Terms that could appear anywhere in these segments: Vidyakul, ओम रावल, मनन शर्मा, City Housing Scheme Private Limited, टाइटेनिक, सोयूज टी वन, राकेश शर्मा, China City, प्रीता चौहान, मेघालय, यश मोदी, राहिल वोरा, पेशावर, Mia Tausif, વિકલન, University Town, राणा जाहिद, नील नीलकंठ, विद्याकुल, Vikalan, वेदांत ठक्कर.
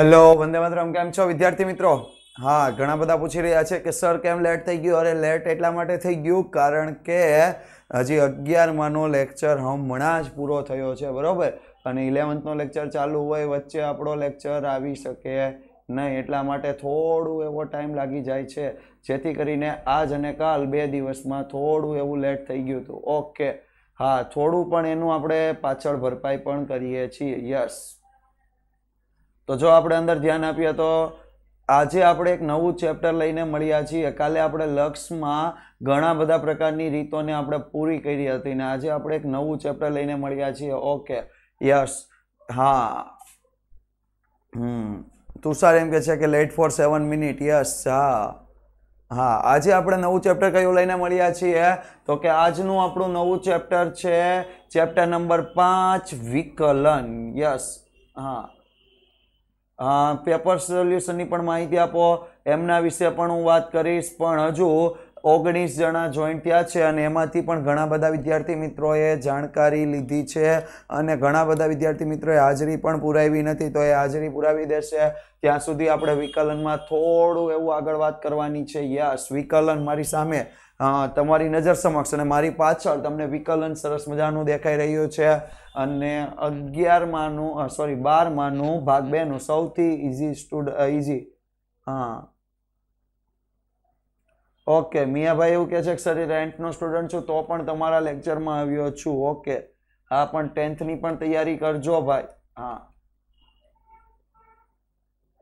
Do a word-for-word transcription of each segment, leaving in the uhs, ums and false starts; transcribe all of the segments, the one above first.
Hello Vande Mataram. केम छो विद्यार्थी मित्रों। हाँ, घणा बधा पूछी रह्या छे के सर केम लेट थई गयुं। अरे लेट एटला माटे थई गयुं कारण के हजी अगियारमानो लेक्चर हमणां ज पूरो थयो छे, बरोबर, अने इलेवन्थनो लेक्चर चालू होय, वच्चे आपणो लेक्चर आवी शके नहीं, एटला माटे थोड़ो एवो टाइम लागी जाय छे, जेथी करीने आज अने काल बे दिवसमां थोड़ो एवुं लेट थई गयुं हतुं। ओके, हाँ, थोड़ुं पण एनुं आपणे पाछळ भरपाई पण करीए छीए। यस, तो जो आप अंदर ध्यान आप तो आज आप एक नव चेप्टर लईने मळ्या छीए। काले आपणे लक्ष्य में घणा बधा प्रकारनी रीतों ने आपणे पूरी करी हती ने आज आप एक नव चेप्टर लईने मळ्या छीए। ओके, यस, हाँ, हम्म तुषार एम कहे छे के late for seven minute. Yes, हाँ हाँ आज आप नव चेप्टर क्यों लईने मळ्या छीए तो कि आजनु आपणु नव चेप्टर छे चेप्टर नंबर पांच, विकलन। यस, हाँ, आ, पेपर सोल्यूशन पण माहिती आपो, एमना विषे पण हूँ बात करीश, पण हजू ओगणीस जना जॉइन थया छे अने एमांथी पण घणा बधा विद्यार्थी मित्रोए जाणकारी लीधी छे अने घणा बधा विद्यार्थी मित्रोए हाजरी पण पुरावी नथी, तो ए हाजरी पुरावी देशे त्यां सुधी आपणे विकलनमां थोडुं एवुं आगळ वात करवानी छे। यस, विकलन मारी सामे तमारी नजर समक्ष अने मारी पाछळ तमने विकलन सरस मजानुं देखाई रह्युं छे अने अगियारमानुं सॉरी बारमानुं भाग बे नुं सौथी इजी स्टूड इजी। हाँ, ओके, मिया भाई एवं कहे सर रेंट नो स्टूडेंट छो तो पण तमारा लेक्चर में आव्यो छू। ओके, हाँ, पण टेंथ नी पण तैयारी करजो भाई। हाँ,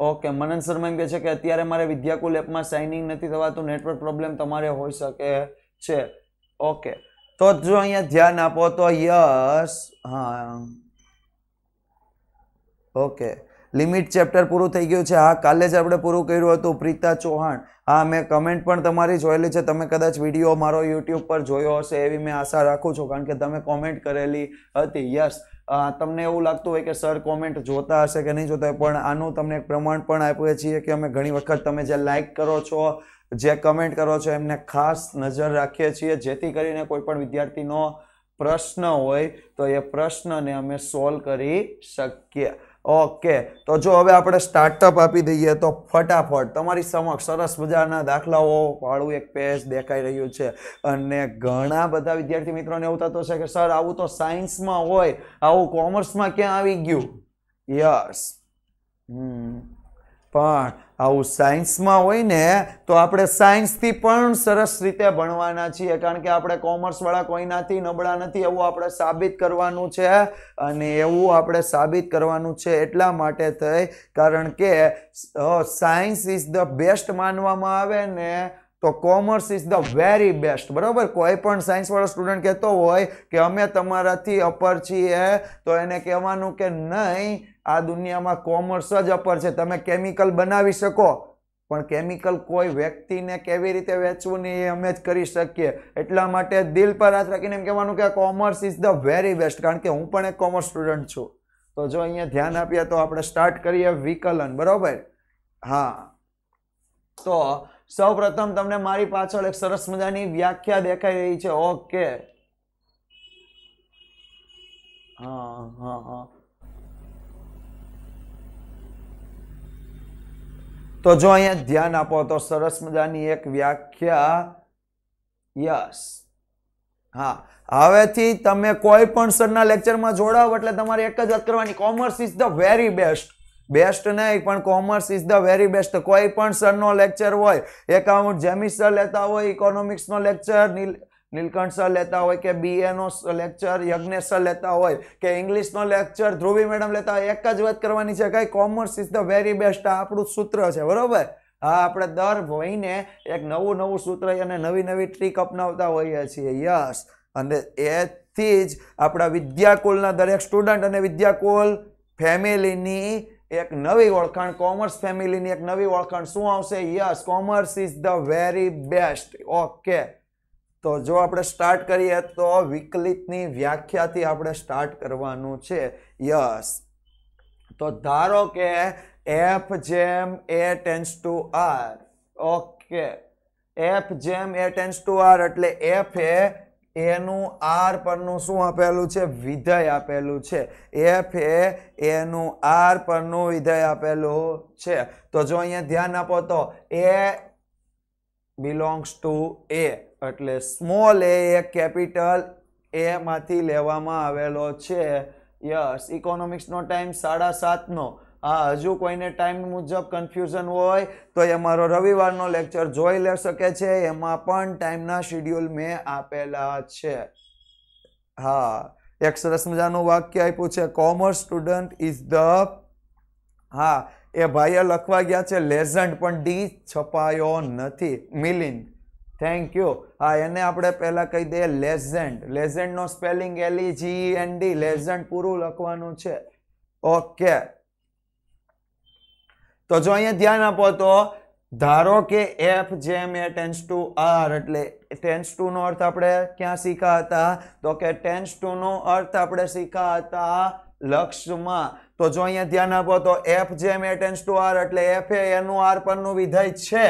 ओके, मनन शर्मा एम कहे कि अत्यारे मारे विद्याकुल एप में साइनिंग नहीं थवातुं, नेटवर्क प्रॉब्लम तमारे होई सके छे। ओके, तो जो अहींया ध्यान आपो तो यस, हाँ, ओके, लिमिट चेप्टर पूरु थई गयुं छे। हाँ, काले ज आपणे पूरु कर्युं हतुं। प्रीता चौहान, हाँ, मैं कमेंट पण तमारी जोयेली छे, तमे कदाच विडियो मारो यूट्यूब पर जोयो हशे एवी मैं आशा राखुं छुं कारण के तमे कमेंट करेली हती। यस, तमने एवुं लागतुं होय के सर कमेंट जोता हशे के नहीं जोता, पण आनुं तमने एक प्रमाण पण आप्युं छे के अमे घणी वखत तमे जे लाइक करो छो, जे कमेंट करो छो, एमने खास नजर राखीए छीए जेथी करीने कोईपण विद्यार्थीनो प्रश्न होय तो ए प्रश्नने अमे सोल्व करी शकीए। ओके, तो जो हवे आपणे स्टार्टअप आपी दईए तो फटाफट तमारी समक्ष सरस मजाना दाखलाओ वाळुं एक पेज देखाई रह्युं छे अने घणा बधा विद्यार्थी मित्रोने एवुं थतुं हशे के सर आवुं तो सायन्समां होय, आवुं कॉमर्समां क्यां आवी गयुं। यस, हम्म पण आवुं सायन्समां होय ने तो आपणे सायन्सथी पण सरस रीते भणवाना छीए कारण के आपणे कॉमर्सवाळा कोईनाथी नबळा नथी एवुं आपणे साबित करवानुं छे अने एवुं आपणे साबित करवानुं छे એટલા માટે થઈ કારણ કે સાયન્સ ઇઝ ધ બેસ્ટ માનવામાં આવે ને तो commerce is the very best, बराबर। कोईपण साइंस वाला स्टूडेंट कहते हो कि अमे तमाराथी अपर छीए तो एने कहेवानुं के नहीं, आ दुनिया में कॉमर्स ज अपर छे। तमे केमिकल बनावी शको पण केमिकल कोई व्यक्ति ने केवी रीते वेचवुं ने ए अमे ज करी शकीए, एटला माटे दिल पर हाथ राखीने एम कहेवानुं के commerce is the very best कारण के हूँ पण एक कॉमर्स स्टूडेंट छूँ। तो जो अहींया ध्यान आपीए तो आपणे स्टार्ट करीए विकलन, बराबर। हाँ, तो सौ प्रथम तमने मारी पाछळ एक सरस मजानी व्याख्या देखाई रही छे। ओके, हाँ हाँ हाँ तो जो अहींया ध्यान आपो तो सरस मजानी एक व्याख्या। यस, हाँ, हवेथी तमे कोई पण सरना लेक्चरमां जोडाव एटले तमारे एक ज વાત કરવાની commerce is the very best, best नहीं पण commerce is the very best. कोईपण सर नो लेक्चर होय, एकाउंट जेमी सर लेता होय, इकोनॉमिक्स नो लेक्चर नील नीलकंठ सर लेता होय के बीए नो लेक्चर यज्ञेश सर लेता होय के इंग्लिश नो लेक्चर ध्रुवी मैडम लेता होय, एक ज वात करवानी छे के commerce is the very best. आ आपणुं सूत्र छे, बरोबर। हाँ, आपणे दर महीने एक नवुं नवुं सूत्र अने नवी नवी ट्रीक अपनावता होईए छीए। यस, अने एथी ज आपणा विद्याकुलना दरेक स्टुडंट अने विद्याकुल फेमिलीनी एक नवी ओळखाण, कॉमर्स फेमिलीनी एक नवी ओळखाण शुं आवशे। Yes, commerce is the very best. Okay, तो जो आपणे स्टार्ट करीए तो विकलितनी व्याख्याथी आपणे स्टार्ट करवानुं छे। यस, तो धारो के F GeM A tends to R. Okay, F GeM A tends to R एटले एफ ए એનું આર પરનું શું આપેલું છે? વિધેય આપેલું છે. એફ એ એનું આર પરનું વિધેય આપેલું છે. તો જો અહીંયા ધ્યાન આપો તો એ બિલોંગ્સ ટુ એ એટલે સ્મોલ એ કેપિટલ એ માંથી લેવામાં આવેલો છે. યસ, ઇકોનોમિક્સનો ટાઈમ સાડા સાતનો. हाँ, हजू कोईने टाइम मुजब कन्फ्यूजन होय तो ये मारो रविवारनो लेक्चर जोई ले सके छे, एमां पण टाइमना शेड्यूल में आपेला छे. हाँ, एक सरस मजानुं वाक्य आप्युं छे, कॉमर्स स्टूडंट इज द हाँ ए भाईए लखवा गया छे लेजेंड पण डी छपायो नथी. Milind, thank you. हाँ, एने आपणे पहेला कही दे लेजेंड. लेजेंड नो spelling L E G E N D legend पूरू लखवानुं छे. ओके, तो जो अहीं ध्यान आपो तो धारो के F GeM A tends to R एटले टेन्स टू नो अर्थ आपणे क्या सीखा हता? तो के टेन्स टू नो अर्थ आपणे सीखा हता लक्ष्यमां. तो जो अहीं ध्यान आपो तो F GeM A tends to R एटले एफ ए एनु आर परनु विधेय छे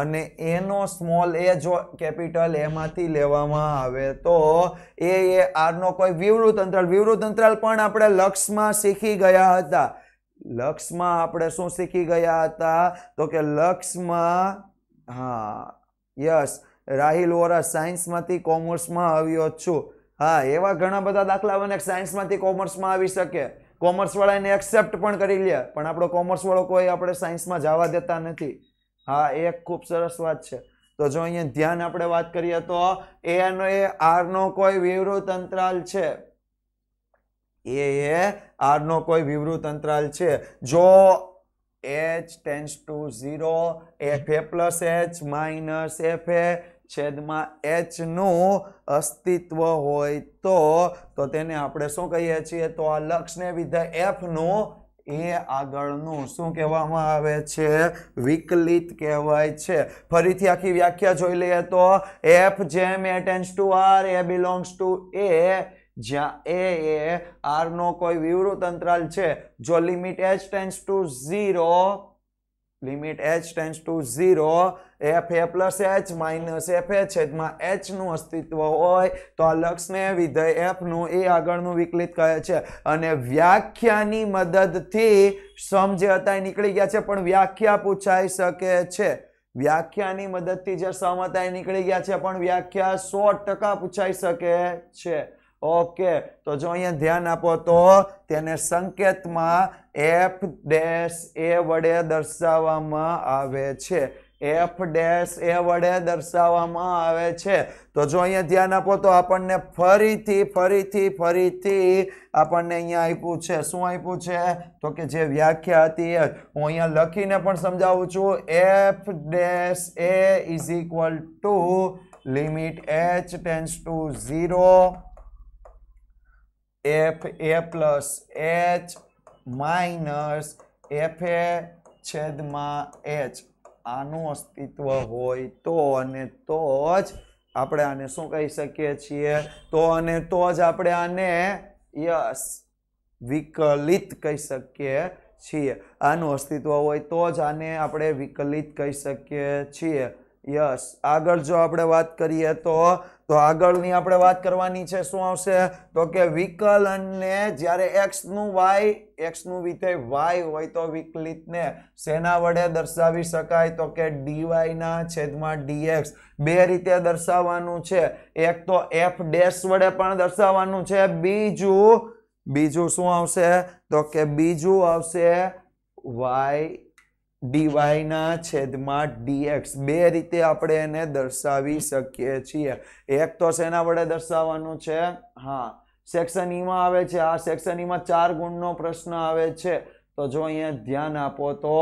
अने एनो स्मोल ए जो केपिटल एमांथी लेवामां आवे तो ए ए आर नो कोई विवृत अंतराल विवृत अंतराल पण आपणे लक्ष्यमां शीखी गया हता. लक्ष में आपणे शुं शीखी गया था? तो के लक्ष में हाँ यस राहिल वोरा साइंस मांथी कॉमर्स में आव्यो छुं. हाँ, एवा घणा बधा दाखला बने साइंस मांथी कॉमर्स में आवी शके. कॉमर्स वाला एने एक्सेप्ट पण करी ले पण आपणो कॉमर्स वाळो कोई आपणे साइंस में जवा देता नथी. हाँ, एक खूब सरस वात छे. तो जो अहींया ध्यान आपणे वात करीए तो ए नो ए आर नो कोई विवृत अंतराल छे. ए आर नो कोई विवृत अंतराल छे. जो H tends to zero F A plus H minus F A छेद में एच नु अस्तित्व होय तो तो तेने आपणे शुं कहीए छीए? तो आ लक्ष ने विधेय एफ नु ए आगळनु शुं कहेवामां आवे छे? विकलित कहेवाय छे. फरीथी आखी व्याख्या जोई लईए तो F GeM A tends to R A belongs to ए જ્યાં એ એ આર નો કોઈ વિવૃત અંતરાલ છે. જો limit H tends to zero limit H tends to zero F A plus H minus F A છેદમાં એચ નું અસ્તિત્વ હોય તો આ લક્ષને વિધેય એફ નું એ આગળનું વિકલિત કહે છે. અને વ્યાખ્યાની મદદથી સમજે હતા નીકળી ગયા છે પણ વ્યાખ્યા પૂછાઈ શકે છે. વ્યાખ્યાની મદદથી જે સમતા નીકળી ગયા છે પણ વ્યાખ્યા સો ટકા પૂછાઈ શકે છે. ओके, तो जो अहीं ध्यान आपो तो तेने संकेत में एफ डेस ए वडे दर्शावामां आवे छे. एफ डेस ए वडे दर्शावामां आवे छे. तो जो अहीं ध्यान आपो तो आपने फरीथी फरीथी फरीथी आपने अहीं आप्युं छे. शुं आप्युं छे? तो के जे व्याख्या हती ए हुं अहीं लखीने पण समजावुं छुं. F dash a is equal to limit H tends to zero F A plus H minus F A छेद में एच आनु अस्तित्व होय तो अने तो ज आपणे आने शुं कही सकीए छीए? तो अने तो ज आपणे आने यस विकलित कही सकीए छीए. आनु अस्तित्व होय तो ज आने आपणे विकलित कही सकीए छीए. यस, आगळ जो आपणे वात करीए तो तो आगळनी आपणे वात करवानी छे. शुं आवशे? तो के विकलन ने ज्यारे एक्स नु वाय एक्स नु विधेय वाय होय तो विकलित ने सेना वडे दर्शावी शकाय? तो के डीवाय ना छेदमां डीएक्स. बे रीते दर्शाववानुं छे. एक तो एफ डैश वडे पण दर्शाववानुं छे. बीजुं बीजुं शुं आवशे? तो के बीजुं आवशे वाय डीवाय ना छेदमां डीएक्स. बे रीते आपणे एने दर्शावी शकीए छीए. एक तो सेना वडे दर्शाववानुं छे? हाँ, सेक्शन ई मां आवे छे. आ सेक्शन ई मां चार गुणनो प्रश्न आवे छे. तो जो अहींया ध्यान आपो तो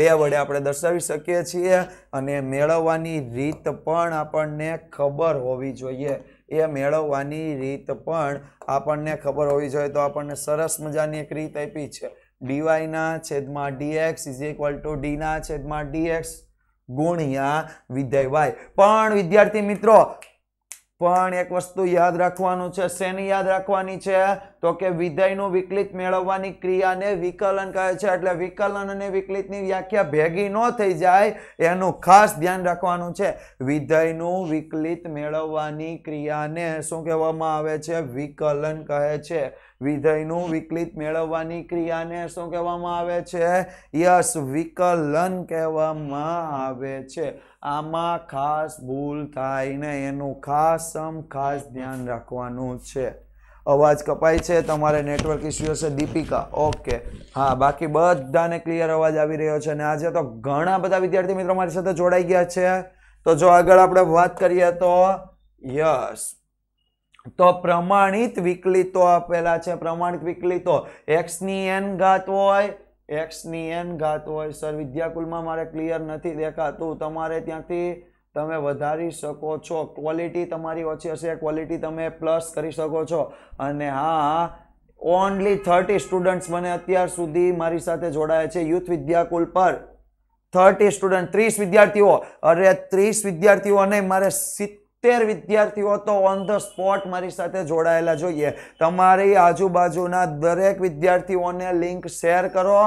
बे वडे आपणे दर्शावी शकीए छीए अने मेळवવાની રીત પણ આપણને ખબર હોવી જોઈએ. ए मेळवવાની રીત પણ આપણને ખબર હોવી જોઈએ. તો આપણને સરસ મજાની એક રીત આપી છે. dy ના છેદમાં dx is equal to d ના છેદમાં dx ગુણ્યા વિધેય y. પણ વિદ્યાર્થી મિત્રો પણ એક વસ્તુ યાદ રાખવાનું છે. શેની યાદ રાખવાની છે? तो के विधेयનું વિકલિત મેળવવાની ક્રિયાને વિકલન કહે છે। એટલે વિકલન અને વિકલિતની વ્યાખ્યા ભેગી ન થઈ જાય એનું ખાસ ધ્યાન રાખવાનું છે। વિધેયનું વિકલિત મેળવવાની ક્રિયાને શું કહેવામાં આવે છે? વિકલન કહે છે। વિધેયનું વિકલિત મેળવવાની ક્રિયાને શું કહેવામાં આવે છે? યસ વિકલન કહેવામાં આવે છે। આમાં ખાસ ભૂલ થાય ને એનું ખાસ સમ ખાસ ધ્યાન રાખવાનું છે। अवाज कपाई है तमारे नेटवर्क इश्यू से दीपिका ओके हाँ बाकी बधाने क्लियर अवाज आ रो है। आज तो घणा बधा विद्यार्थी मित्रों मारी साथे जोड़ाई गया है। तो जो आगळ आपणे वात करीए तो यस तो प्रमाणित विकलितो आपेला है। प्रमाणित विकलितो एक्स नी एन घात होय एक्स नी एन घात होय। सर विद्याकुल में मारे क्लियर नहीं देखातुं तमारे त्यांथी તમે વધારી શકો છો। ક્વોલિટી તમારી ઓછી હશે ક્વોલિટી તમે પ્લસ કરી શકો છો। અને હા ઓન્લી થર્ટી સ્ટુડન્ટ્સ મને અત્યાર સુધી મારી સાથે જોડાયા છે યુથ વિદ્યાકુલ પર। થર્ટી સ્ટુડન્ટ ત્રીસ વિદ્યાર્થીઓ અરે ત્રીસ વિદ્યાર્થીઓ અને મારે સિત્તેર વિદ્યાર્થીઓ તો ઓન ધ સ્પોટ મારી સાથે જોડાયેલા જોઈએ। તમારી આજુબાજુના દરેક વિદ્યાર્થીઓને લિંક શેર કરો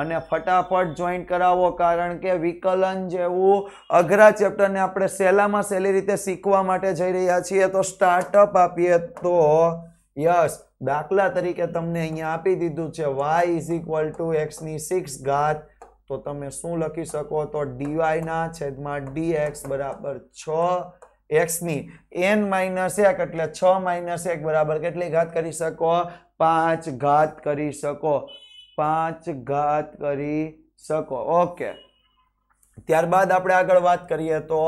અને ફટાફટ જોઈન કરાવો કારણ કે વિકલન જેવું અઘરા ચેપ્ટરને આપણે સહેલામાં સહેલી રીતે શીખવા માટે જઈ રહ્યા છીએ। તો સ્ટાર્ટઅપ આપીએ તો યસ દાખલા તરીકે તમને અહીંયા આપી દીધું છે વાય ઇઝ ઇક્વલ ટુ એક્સની સિક્સ ઘાત તો તમે શું લખી શકો તો ડીવાયના છેદમાં ડી એક્સ બરાબર છ एक्स नी एन माइनस एक एटले छ माइनस एक बराबर केटली घात करी सको पांच घात करी सको पांच घात करी सको ओके। त्यारबाद आपणे आगळ वात करीए तो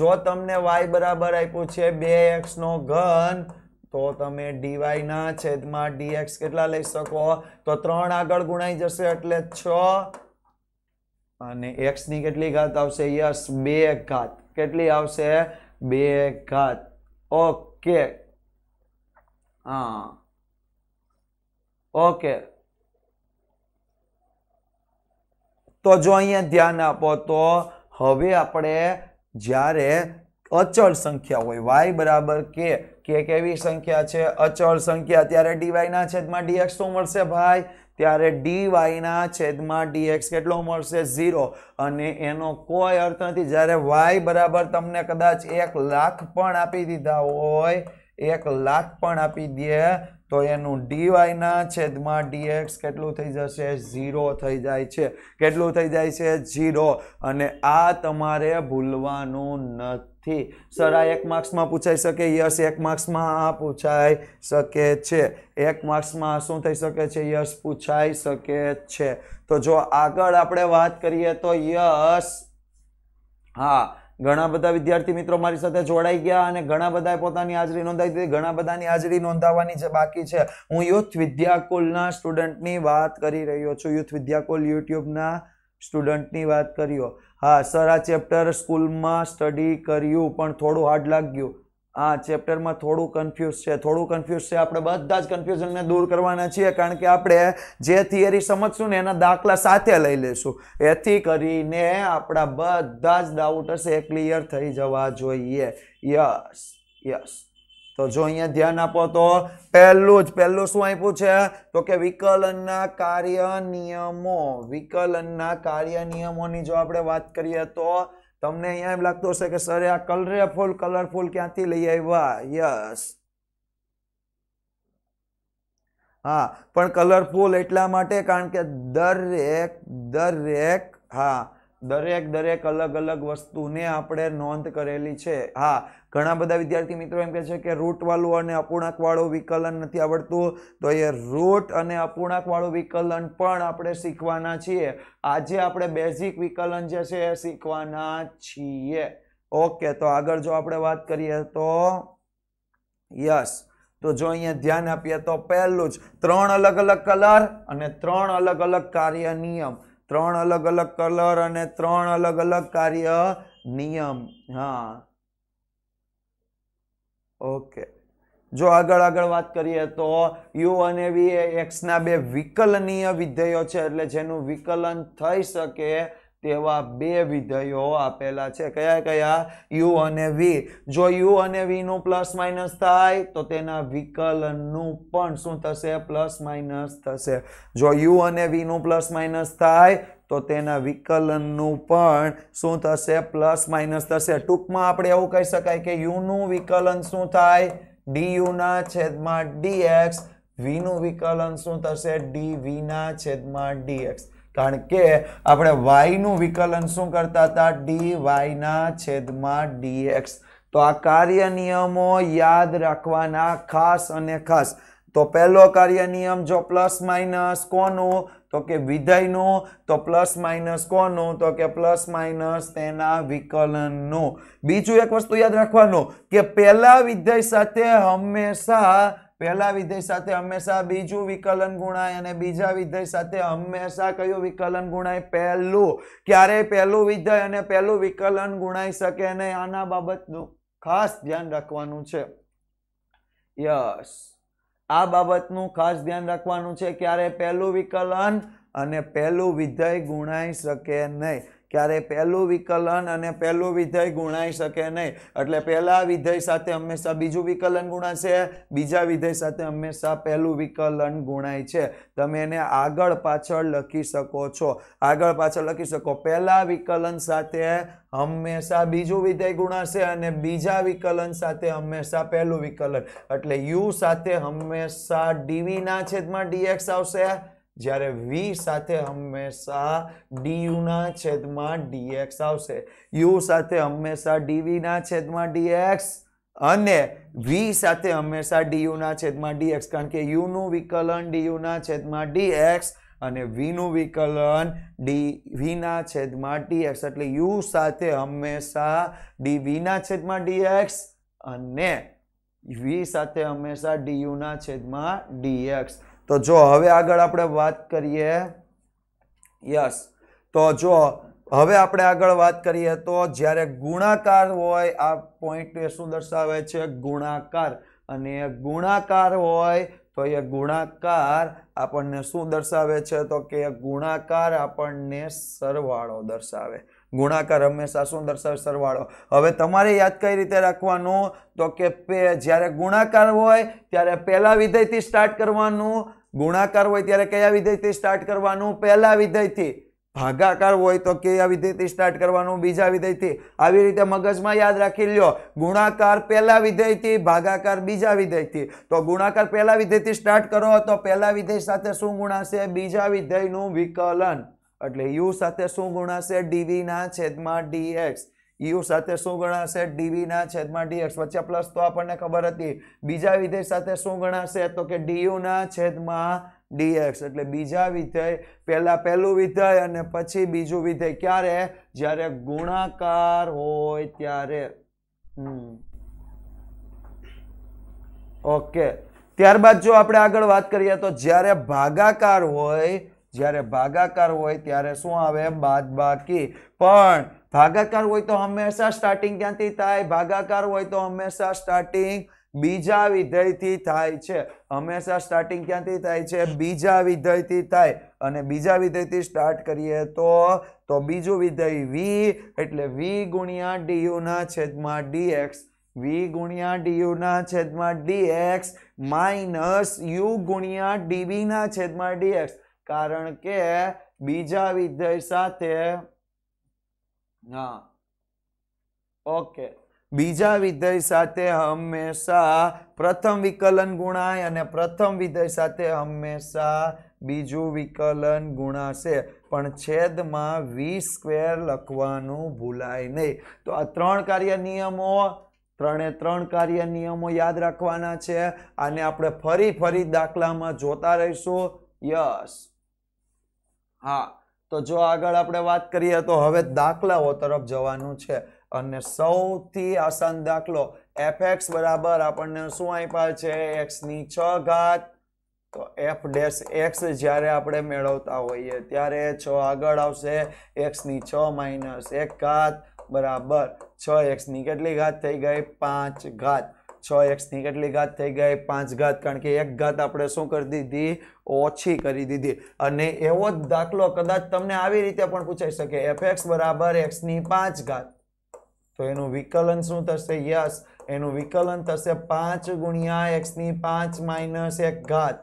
जो तमने वाय बराबर आप्युं छे बे एक्स नो घन तो तमे डीवाय ना छेदमां डीएक्स केटला लई सको तो त्रण आगळ गुणाई जशे एटले छ अने एक्स नी केटली घात आवशे यस बे घात केटली आवशे बे घात ओके हाँ ओके। तो जो अहींया ध्यान आपो तो हवे आपणे ज्यारे अचल संख्या होय वाय बराबर के के केवी संख्या छे अचल संख्या त्यारे डीवाय ना छेदमां डीएक्स तो मळशे भाई त्यारे डीवाय ना छेदमां डीएक्स केटलो मळशे जीरो अने एनो कोई अर्थ नथी। ज्यारे वाय बराबर तमने कदाच एक लाख पण आपी दीधा होय एक लाख पण आपी दे तो एनु डीवाय ना छेदमां डीएक्स केटलुं थई जशे जीरो थई जाय छे केटलुं थई जाय छे जीरो अने आ तमारे भूलवानुं नथी। सर आ एक मार्क्स में पूछाई सके यस एक मार्क्स में आ पूछाई सके छे एक मार्क्स में शुं थई सके छे यस पूछाई सके छे। तो जो आगळ आपणे वात करीए तो यस हाँ घणा बधा विद्यार्थी मित्रों मारी साथे जोड़ाई गया अने घणा बधाए पोतानी हाजरी नोंधावी दीधी घणा बधानी हाजरी नोंधाववानी जे बाकी छे। हूँ यूथ विद्याकुलना स्टूडेंटनी वात करी रह्यो छुं यूथ विद्याकुल यूट्यूबना स्टूडेंटनी वात करीओ हाँ सर आ चेप्टर स्कूलमां स्टडी कर्युं पण थोड़ुं हार्ड लाग्युं आ चेप्टर में थोड़ू कन्फ्यूज है थोड़ू कन्फ्यूज है आप बधा ज कन्फ्यूजन ने दूर करवाना छे कारण के आप जे थीअरी समझशू ने एना दाखला साथे लई लेशुं एथी करीने आपड़ा बधा ज डाउट हशे क्लियर थई जवा जोईए यस यस। तो जो अहींया ध्यान आपो तो पहेलुं ज पहेलुं शुं आप्युं छे तो के विकलनना कार्य नियमो विकलनना कार्य नियमोनी जो आपणे वात करीए तो तमने अहींया एम लागतुं हशे के सर आ कलरफुल कलरफुल क्यांथी लई आव्या यस हाँ पण कलरफुल एटला माटे कारण के दरेक दरेक हाँ दरेक दरेक अलग अलग वस्तुने आपणे नोंध करेली छे। हाँ घणा बधा विद्यार्थी मित्रों एम कहे छे के रूट वाळुं अने अपूर्णांक वाळुं विकलन नथी आवडतुं तो ए रूट अने अपूर्णांक वाळुं विकलन पण आपणे शीखवाना छीए। आज आपणे बेसिक विकलन जे छे ए शीखवाना छीए ओके। तो आगळ जो आपणे वात करीए तो यस तो जो अहींया ध्यान आपीए तो पहेलुं ज त्रण अलग अलग कलर अने त्रण अलग अलग कार्य नियम त्रण अलग अलग कलर अने त्रण अलग अलग कार्य नियम हाँ ओके। जो आगळ आगळ वात करीए तो यू अने वी एक्स ना बे विकलनीय विधेयो छे એટલે જેનું વિકલન થઈ શકે તેવા બે વિધેયો આપેલા છે. કયા કયા? યુ અને વી. જો યુ અને વી નું પ્લસ માઇનસ થાય તો તેના વિકલનનું પણ શું થશે? પ્લસ માઇનસ થશે. જો યુ અને વી નું પ્લસ માઇનસ થાય તો તેના વિકલનનું પણ શું થશે? પ્લસ માઇનસ થશે. ટૂંકમાં આપણે એવું કહી શકાય કે યુ નું વિકલન શું થાય? ડી યુ ના છેદમાં ડી એક્સ. વી નું વિકલન શું થશે? ડી વી ના છેદમાં ડી એક્સ. કારણ કે આપણે y નું વિકલન શું કરતા હતા? dy ના છેદમાં dx. તો આ કાર્ય નિયમો યાદ રાખવાના ખાસ અને ખાસ. તો પહેલો કાર્ય નિયમ જો પ્લસ માઇનસ કોનું તો કે વિધેયનું, તો પ્લસ માઇનસ કોનું તો કે પ્લસ માઇનસ તેના વિકલનનું. બીજું એક વસ્તુ યાદ રાખવાનું કે પહેલા વિધેય સાથે હંમેશા पहला विधेय साथे हमेशा बीजू विकलन गुणाय अने बीजा विधेय साथे हमेशा क्यों विकलन गुणाय? पहलू. क्यारे पहलू विधेय अने पहलू विकलन गुणाई सके नहीं. आना बाबतनु खास ध्यान रखवानुं छे. यस, आ बाबतनु खास ध्यान रखवानुं छे. क्यारे पहलू विकलन अने पहलू विधेय गुणाई सके नहीं. क्यारे पहलू विकलन अने पहलू विधेय गुणाई सके नहीं. एटले पहला विधेय साथे हमेशा बीजू विकलन गुणाशे, बीजा विधेय साथे हमेशा पहलू विकलन गुणाय छे. तमे एने आगळ पाछळ लखी शको छो, आगळ पाछळ लखी शको. पहला विकलन साथे हमेशा बीजू विधेय गुणाशे अने बीजा विकलन साथे हमेशा पहलू विकलन. एटले u साथे हमेशा dv ना छेदमां dx आवशे, જ્યારે v સાથે હંમેશા du ના છેદમાં dx આવશે. u સાથે હંમેશા dv ના છેદમાં dx અને v સાથે હંમેશા du ના છેદમાં dx. કારણ કે u નું વિકલન du ના છેદમાં dx અને v નું વિકલન dv ના છેદમાં dx. એટલે u સાથે હંમેશા dv ના છેદમાં dx અને v સાથે હંમેશા du ના છેદમાં dx. तो जो हवे आगळ आपणे वात करीए. यस, तो जो हवे आपणे आगळ वात करीए तो ज्यारे गुणाकार होय, आ पॉइंट शुं दर्शावे छे? गुणाकार. अने गुणाकार होय तो ये गुणाकार आपणने शुं दर्शावे छे? तो के गुणाकार आपणने सरवाळो दर्शावे. गुणाकार हमेशा शुं दर्शावे? सरवाळो. हवे तमारे याद कई रीते राखवानुं तो के ज्यारे गुणाकार होय त्यारे पहला विधेयथी स्टार्ट करवानुं. गुणाकार होय त्यारे कया विधेयथी स्टार्ट करवानुं? पहला विधेयथी. भागाकार होय तो कया विधेयथी स्टार्ट करवानुं? बीजा विधेयथी. आवी रीते मगजमां याद राखी ल्यो. गुणाकार पहला विधेयथी, भागाकार बीजा विधेयथी. तो गुणाकार पहला विधेयथी स्टार्ट करो तो पहला विधेय साथे शुं गुणाशे? बीजा विधेयनुं विकलन. એટલે u સાથે શું ગુણાશે? dv ના છેદમાં dx. u સાથે શું ગુણાશે? dv ના છેદમાં dx. વચ્ચે પ્લસ તો આપણને ખબર હતી. બીજા વિધેય સાથે શું ગુણાશે? તો કે du ના છેદમાં dx. એટલે બીજા વિધેય, પહેલા પહેલું વિધેય અને પછી બીજું વિધેય ક્યારે? જ્યારે ગુણાકાર હોય ત્યારે. ઓકે, ત્યારબાદ જો આપણે આગળ વાત કરીએ તો જ્યારે ભાગાકાર હોય, જ્યારે ભાગાકાર હોય ત્યારે શું આવે? બાદબાકી. પણ ભાગાકાર હોય તો હંમેશા સ્ટાર્ટિંગ ક્યાંથી થાય? ભાગાકાર હોય તો હંમેશા સ્ટાર્ટિંગ બીજા વિધેયથી થાય છે. હંમેશા સ્ટાર્ટિંગ ક્યાંથી થાય છે? બીજા વિધેયથી થાય. અને બીજા વિધેયથી સ્ટાર્ટ કરીએ તો તો બીજું વિધેય v એટલે v ગુણ્યા du ના છેદમાં dx, v ગુણ્યા du ના છેદમાં dx માઇનસ u ગુણ્યા dv ના છેદમાં dx. कारण के बीजा विधेय साथे हाँ ओके बीजा विधेय साथे हमेशा प्रथम विकलन गुणाय अने प्रथम विधेय साथे हमेशा बीजू विकलन गुणाशे. पण छेदमां v स्क्वेर लखवानुं भूलाय नहीं. तो आ त्रण कार्य नियमो ત્રણે ત્રણ કાર્ય નિયમો યાદ રાખવાના છે. આને આપણે ફરી ફરી દાખલામાં જોતા રહીશું. યસ, हाँ. तो जो आगळ आपणे वात करीए तो हवे दाखलाओ तरफ जवानुं छे अने सौथी आसान दाखलो एफ एक्स बराबर आपणे शुं आप्या छे? एक्स नी छ घात. तो एफ डेश एक्स ज्यारे आपणे मेळवता होईए त्यारे छ आगळ आवशे एक्स नी छ माइनस एक घात बराबर छ एक्स नी केटली घात थई गई? पांच घात. छ एक्स की केटली घात थी गई पांच घात कारण के एक घात आपणे शुं करी दीधी ओछी करी दीधी। अने एवो ज दाखलो कदाच तमने आवी रीते पण पूछाई शके एफ एक्स बराबर एक्स नी पांच घात तो एनु विकलन शुं थशे यस एनु विकलन थशे पांच गुणिया एक्स नी पांच माइनस एक घात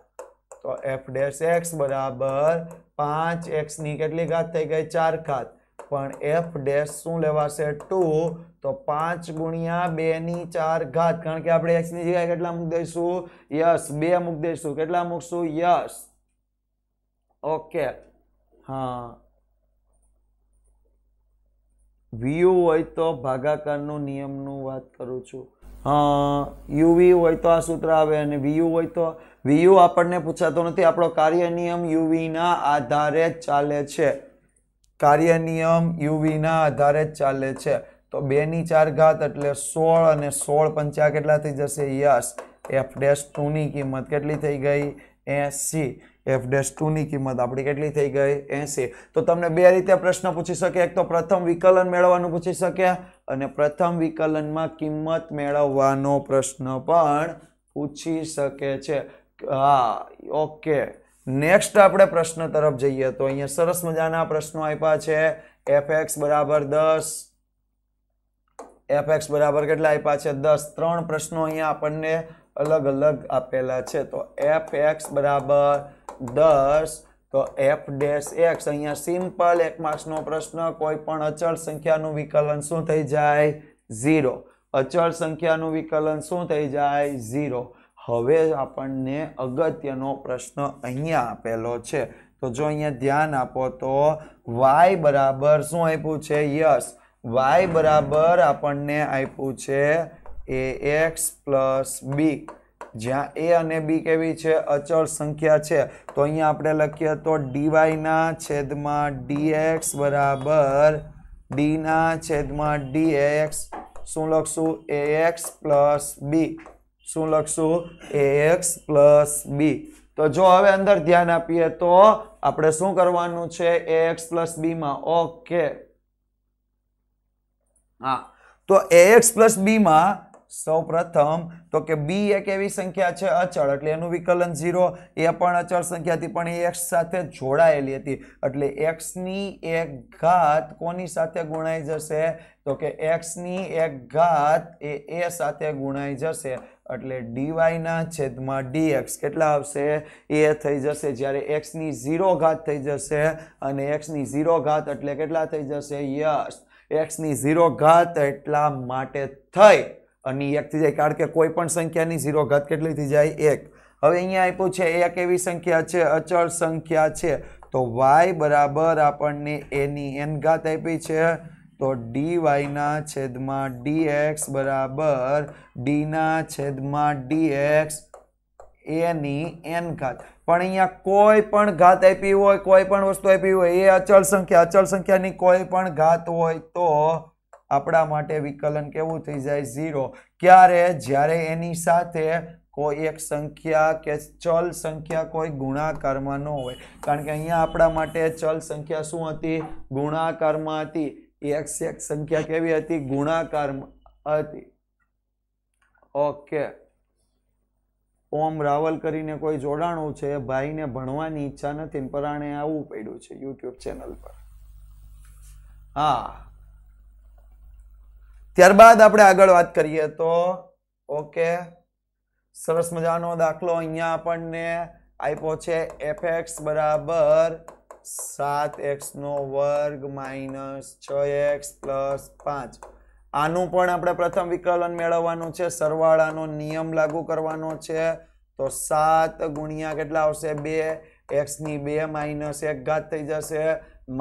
तो एफ डेश एक्स बराबर पांच एक्स नी केटली घात थी गई चार घात पण एफ डेश शू लेवाशे टू तो पांच गुणिया बेनी चार घात कारण के आपणे एक्स नी जगह केटला मूकी दईशु यस बे मूकी दईशु केटला मूकशु यस ओके। हाँ वीयू होय तो भागाकारनो नियमनो वात करू छू। हाँ यूवी होय तो आ सूत्र आवे अने वीयू होय तो वीयू आपणे पूछातो नथी आपणो कार्य नियम यूवी ना आधारे चाले छे कार्य नियम यूवी ना आधारे चाले छे तो बे नी चार घात एटले सोळ अने सोळ पंचा केटला थई जशे यस एफ डेश टू नी किंमत केटली थई गई एसी एफ डेश टू नी किंमत आपणी केटली थई गई एसी। तो तमने बे रीते प्रश्न पूछी सके एक तो प्रथम विकलन मेळववानुं पूछी शके अने प्रथम विकलनमां किंमत मेळववानो प्रश्न पण पूछी शके छे। हाँ ओके नेक्स्ट आपणे प्रश्न तरफ जईए तो अहींया सरस मजाना प्रश्नो आप्या छे एफ एक्स बराबर दस एफ एक्स बराबर केटला आप्या छे दस त्रण प्रश्नो अहींया आपणने अलग अलग आपेला छे तो एफ एक्स बराबर दस तो एफ डेश एक्स अहींया सिंपल एक मार्क्सनो प्रश्न कोई पण अचल संख्यानुं विकलन शुं थई जाय जीरो अचल संख्यानुं विकलन शुं थई जाय जीरो। हवे आपणने अगत्यनो प्रश्न अहींया आपेलो छे तो जो अहींया ध्यान आपो तो वाय बराबर शुं आप्युं छे यस वाय बराबर आपणने आप्युं छे ए एक्स प्लस बी ज्यां ए अने बी केवी छे अचल संख्या छे तो अहींया आपणे लखीए तो डीवाय ना छेदमां डी एक्स बराबर डी ना छेदमां डी एक्स शुं लखशुं ए एक्स प्लस बी शुं लखशुं ए एक्स प्लस बी। तो जो हवे अंदर ध्यान आपीए तो आपणे शुं करवानुं छे ए एक्स प्लस बी मां ओके। हाँ तो ए एक्स प्लस बी मां सौ प्रथम तो के बी एक एवी संख्या है अचल एटले एनुं विकलन जीरो ए पण अचल संख्या थी पण एक्स साथे जोड़ायेली थी एटले एक्स नी एक घात कोनी साथे गुणाई जशे तो के एक्स नी एक घात ए ए साथे गुणाई जशे एटले डीवाय ना छेदमां डी एक्स केटला आवशे ए थई जशे ज्यारे एक्स नी जीरो घात थई जशे अने एक्स नी जीरो घात एटले केटला थई जशे यस एक्स नी जीरो घात एटला माटे थई अने एक थी जाए कारण के कोई पण संख्या नी जीरो घात केटली थी जाए एक। हवे अहींया आप्युं छे एक एवी संख्या छे अचल संख्या छे तो वाय बराबर आपणने ए नी एन घात आपी छे तो डी वाय ना छेदमां डी एक्स बराबर डी ना छेदमां डी एक्स ए नी एन घात पण अहींया कोई पण घात आपी होय कोई पण वस्तु आपी होय ए अचल संख्या अचल संख्या नी कोई पण घात होय तो आपड़ा माटे विकलन केवुं थई जाय जीरो क्यारे ज्यारे एनी साथे कोई एक संख्या के चल संख्या कोई गुणाकार में न होय कारण के अहींया आपड़ा माटे चल संख्या शुं हती गुणाकार में हती एक्स एक संख्या केवी हती गुणाकार में हती ओके। ओम रावल करीने कोई जोडाणो छे भाई ने भणवानी इच्छा नथी ने पराणे आवुं पड्युं छे यूट्यूब चेनल पर। हाँ त्यारबाद आपणे आगळ वात करीए तो ओके सरस मजानो दाखलो अहींया आपणने आप्यो छे एफ एक्स बराबर सात एक्स नो वर्ग माइनस छ एक्स प्लस पांच आनुं पण आपणे प्रथम विकलन मेळववानुं छे सरवाळानो नियम लागू करवानो छे तो सात गुणिया केटला आवशे बे एक्स नी बे माइनस एक घात थई जशे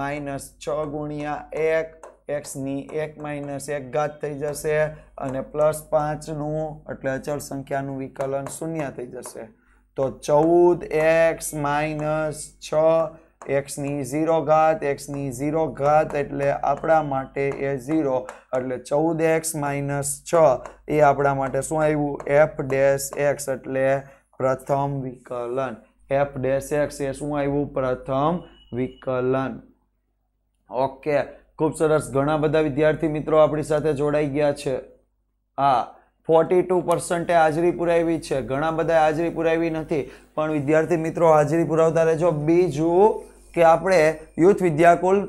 माइनस छ गुणिया एक एक्स नी एक माइनस एक घात थी जशे अने प्लस पांच नु एटले अचल संख्या नु विकलन शून्य थी जशे तो चौदह एक्स माइनस छ एक्स नी जीरो घात एक्स नी जीरो घात एटले आपड़ा माटे ए जीरो एटले चौदह एक्स माइनस छ ए आपड़ा माटे शुं आव्युं एफ डेश एक्स एटले प्रथम विकलन एफ डेश एक्स ए शुं आव्युं प्रथम विकलन ओके। खूब सरस घणा बधा विद्यार्थी मित्रों आपणी साथे जोड़ाई गया छे। आ फोर्टी टू परसेंटे हाजरी पुरावी है, घणा बधाए हाजरी पुरावी नहीं। पण विद्यार्थी मित्रों हाजरी पुरावता रहो। बीजू कि आपणे यूथ विद्याकुल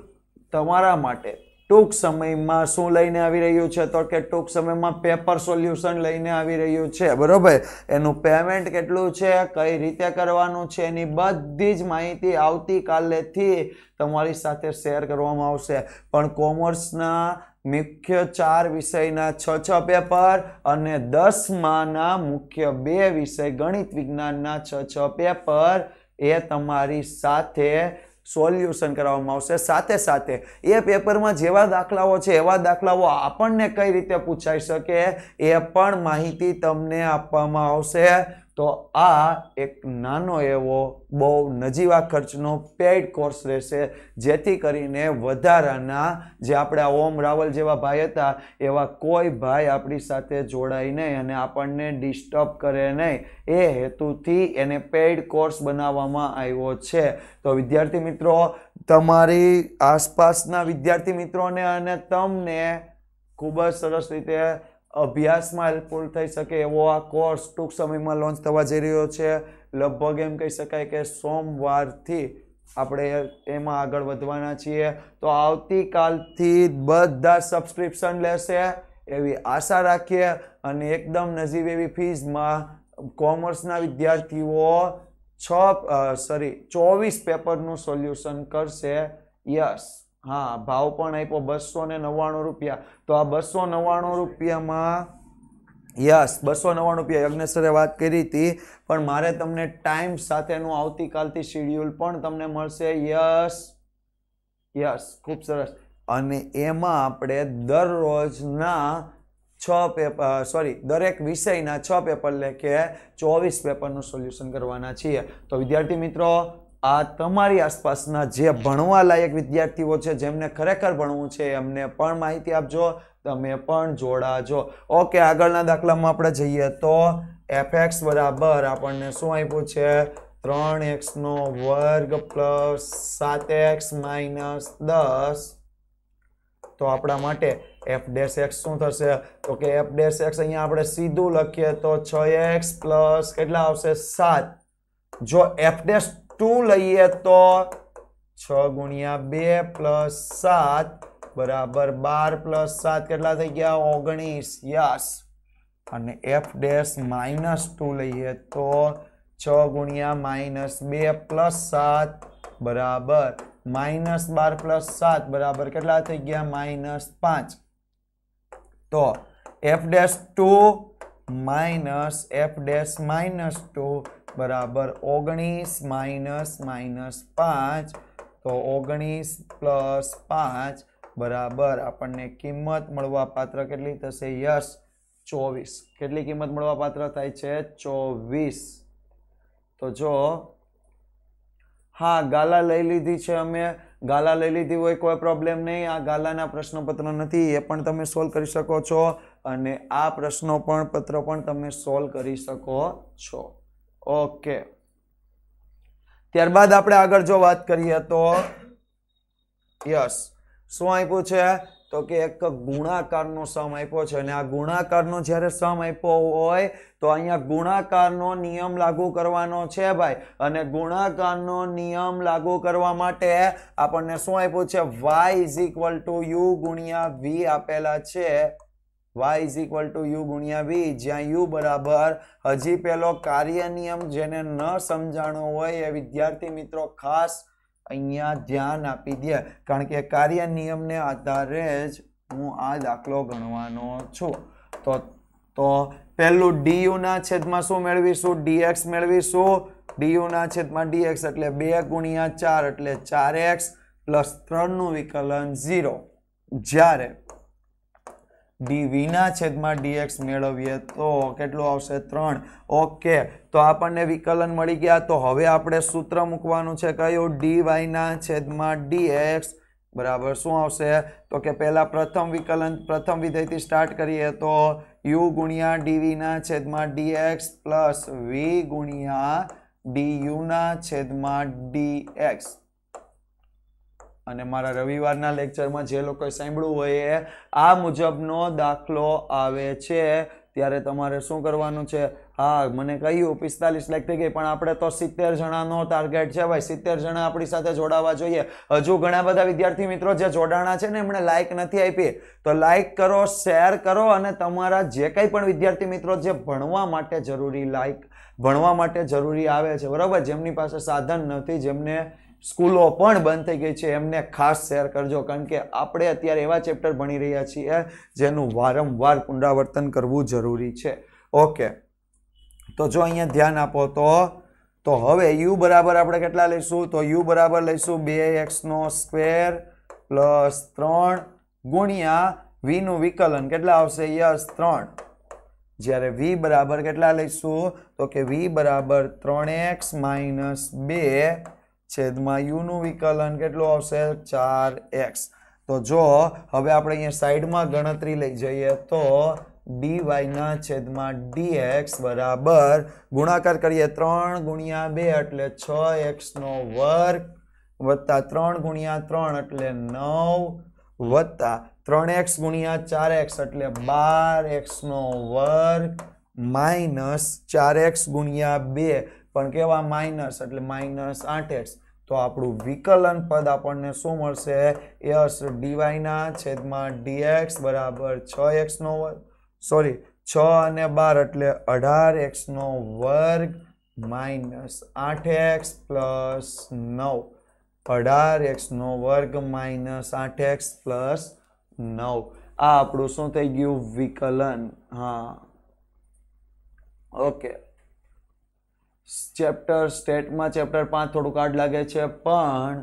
तमारा माटे टूंक समय में शू लईने आवी रह्युं छे, तो कि टूंक समय में पेपर सोल्यूशन लईने आवी रह्युं छे, बरोबर। एनुं पेमेंट केटलुं छे, कई रीते करवानुं छे, एनी बधी ज माहिती आवतीकालेथी तमारी साथे शेर करवामां आवशे। पण कॉमर्सना मुख्य चार विषयना छ छ पेपर अने दस माना मुख्य बे विषय गणित विज्ञानना छ छ पेपर ए तमारी साथे सोल्यूशन करवामां आवशे। साथे साथे ए पेपर में जेवा दाखलाओ छे एवा दाखलाओ आपणने कई रीते पूछाई सके ए पण माहिती तमने आपवामां आवशे। तो आ एक नानो एवो बहु नजीवा खर्चनो पेड कोर्स रहेशे, जेथी करीने वधाराना जे आपणे ओम रावल जेवा भाई हता एवा कोई भाई आपणी साथे जोड़ाय नहीं अने आपणने डिस्टर्ब करे नहीं, ए हेतुथी एने पेड कोर्स बनाववामां आव्यो छे। तो विद्यार्थी मित्रों तमारी आसपासना विद्यार्थी मित्रोने अने तमने खूब ज सरस रीते अभ्यास में हेल्पफुल थी सके एवं आ कोर्स टूंक समय में लॉन्च थवा जई रह्यो छे। लगभग एम कही शकाय के सोमवारथी आपणे एमां आगळ वधवाना छीए। तो आवतीकालथी बधा सब्सक्रिप्शन लेशे एवी आशा राखीए अने एकदम नजीक एवी फीज में कॉमर्सना विद्यार्थीओ छ सॉरी चौवीस पेपरनुं सोल्यूशन करशे। यस हाँ, भाव पण आप्यो बस्सो नव्वाणु रुपया। तो आ बस्सो नव्वाणु रुपया में यस बस्सो नव्वाणु रुपया यज्ञेशरे बात करी थी, पर मारे तमने टाइम साथेनु आवतीकालथी शेड्यूल पण तमने मळशे। यस यस खूब सरस। अने एमां आपणे दररोजना छ पेपर सॉरी दरेक विषयना छ पेपर लेके चौवीस पेपरनुं सोल्यूशन करवाना छीए। तो विद्यार्थी मित्रों आ तमारी आसपासना जे भणवा लायक विद्यार्थीओ छे जेमने खरेखर भणवुं छे एमने पण माहिती आपजो, तमे पण जोड़ाजो। ओके, आगळना दाखलामां आपणे जईए तो एफ एक्स बराबर आपणने शुं आप्युं छे त्रण एक्स नो वर्ग प्लस सात एक्स माइनस दस। तो आपणा माटे एफ डेश एक्स शुं थशे, तो के एफ डेश एक्स अहींया आपणे सीधुं लखीए तो छ एक्स प्लस केटला आवशे सात। जो एफ डेश टू लईए तो छ गुणिया बे प्लस सात बराबर बार प्लस सात केटला थई गया ओगणीस। यस अने एफ डेश माइनस टू लईए तो छ गुणिया माइनस बे प्लस सात बराबर माइनस बार प्लस सात बराबर केटला थई गया माइनस पांच। तो f dash two minus f dash minus two बराबर ओगणीस माइनस माइनस पांच। तो ओगणीस प्लस पांच बराबर आपने किमत मळवा पात्र केटली थशे? यस चौवीस। केटली किमत मळवा पात्र थाय छे? चौवीस। तो जो हाँ गाला लई लीधी छे अमे, गाला लई लीधी होय कोई प्रॉब्लम नहीं। आ गालाना प्रश्नपत्र नथी ए पण तमे सोल्व करी शको छो अने आ प्रश्नो पण पत्र पण तमे सोल्व करी शको छो। ओके, त्यारबाद आपणे आगळ जो बात करिए तो यस शुं आप्युं छे? तो कि एक गुणाकारनो सम आप्यो छे अने आ गुणाकारनो ज्यारे सम आप्यो होय तो अहींया गुणाकारनो नियम लागू करवानो छे भाई। अने गुणाकारनो नियम लागू करवा माटे आपणने शुं आप्युं छे? y is equal to u गुणिया वी आपेला छे। y is equal to u गुणिया वी, ज्यां यू बराबर हजी पेलो कार्य नियम जेने न समजाणो होय विद्यार्थी मित्रों खास अहींया ध्यान आपी दे, कारण के कार्य नियम ने आधारे ज हूँ आ दाखलो गणवानो छुं। तो तो पहलू डी यू ना छेदमां शुं मेळवीशुं? डी एक्स मेळवीशुं। डी यू ना छेदमां डी एक्स एटले बे गुणिया चार एटले चार एक्स प्लस त्रण नुं विकलन जीरो। ज्यारे dv ना छेदमां dx मेळवीए तो केटलो आवशे? त्रण। ओके, तो आपणने विकलन मळी गया। तो हवे आपणे सूत्र मूकवानुं छे कयो? dy ना छेदमां dx बराबर शुं आवशे? तो के पहला प्रथम विकलन प्रथम विधेयथी स्टार्ट करिए तो u गुणिया dv ना छेदमां dx प्लस v गुणिया du ना छेदमां dx। अने मारा रविवारना लेक्चर में जे लोकोए सांभळ्युं होय आ मुजबनो दाखलो आवे छे त्यारे तमारे शुं करवानुं छे। हाँ मने कह्युं पिस्तालीस लाख थी गई पण आपणे तो सित्तेर जणानो टार्गेट छे भाई। सित्तेर जना आपणी साथे जोड़ावा जोईए। हजू घणा बधा विद्यार्थी मित्रों जे जोडाणा छे ने एमणे लाइक नथी आपी तो लाइक करो, शेर करो अने तमारा जे कंई पण विद्यार्थी मित्रों जे भणवा माटे जरूरी लाइक भणवा माटे जरूरी आवे छे बराबर, जेमनी पासे साधन नथी, जेमने स्कूलों बंद थी गई है एमने खास शेर करजो, कारण के आपणे अत्यारे एवा चेप्टर भणी रह्या छीए जेनुं वारंवार पुनरावर्तन करवुं जरूरी है। ओके तो जो अहींया ध्यान आपो तो तो हवे यू बराबर आपणे केटला लईशुं तो यू बराबर लईशुं बे एक्स नो स्क्वेर प्लस त्रण गुणिया वी नुं विकलन केटला आवशे यस त्रण। ज्यारे वी बराबर केटला लईशुं तो के वी बराबर त्रण एक्स माइनस बे छेदमां यू नुं विकलन केटलुं आवशे चार एक्स। तो जो हवे आपणे अहींया साइडमां गणतरी लई जईए तो डी वाई ना छेदमां डी एक्स बराबर गुणाकार करिए त्रण गुणिया बे एटले छ एक्स नो वर्ग वत्ता त्रण गुणिया त्रण एटले नौ वत्ता त्रण एक्स गुणिया चार एक्स एटले बार एक्स नो वर्ग माइनस चार एक्स गुणिया बे पण केवा माइनस एटले माइनस आठ एक्स। तो आपणुं विकलन पद आपणने शुं मळशे यस डीवाय ना छेदमां डी एक्स बराबर छ एक्स नो वर्ग सॉरी छ अने बार एटले अठार एक्स नो वर्ग माइनस आठ एक्स प्लस नौ अठार एक्स नो वर्ग माइनस आठ एक्स प्लस नौ। आ आपणुं शुं थई गयुं विकलन। हाँ ओके चेप्टर स्टेट में चेप्टर पांच थोड़ू हार्ड लगे पण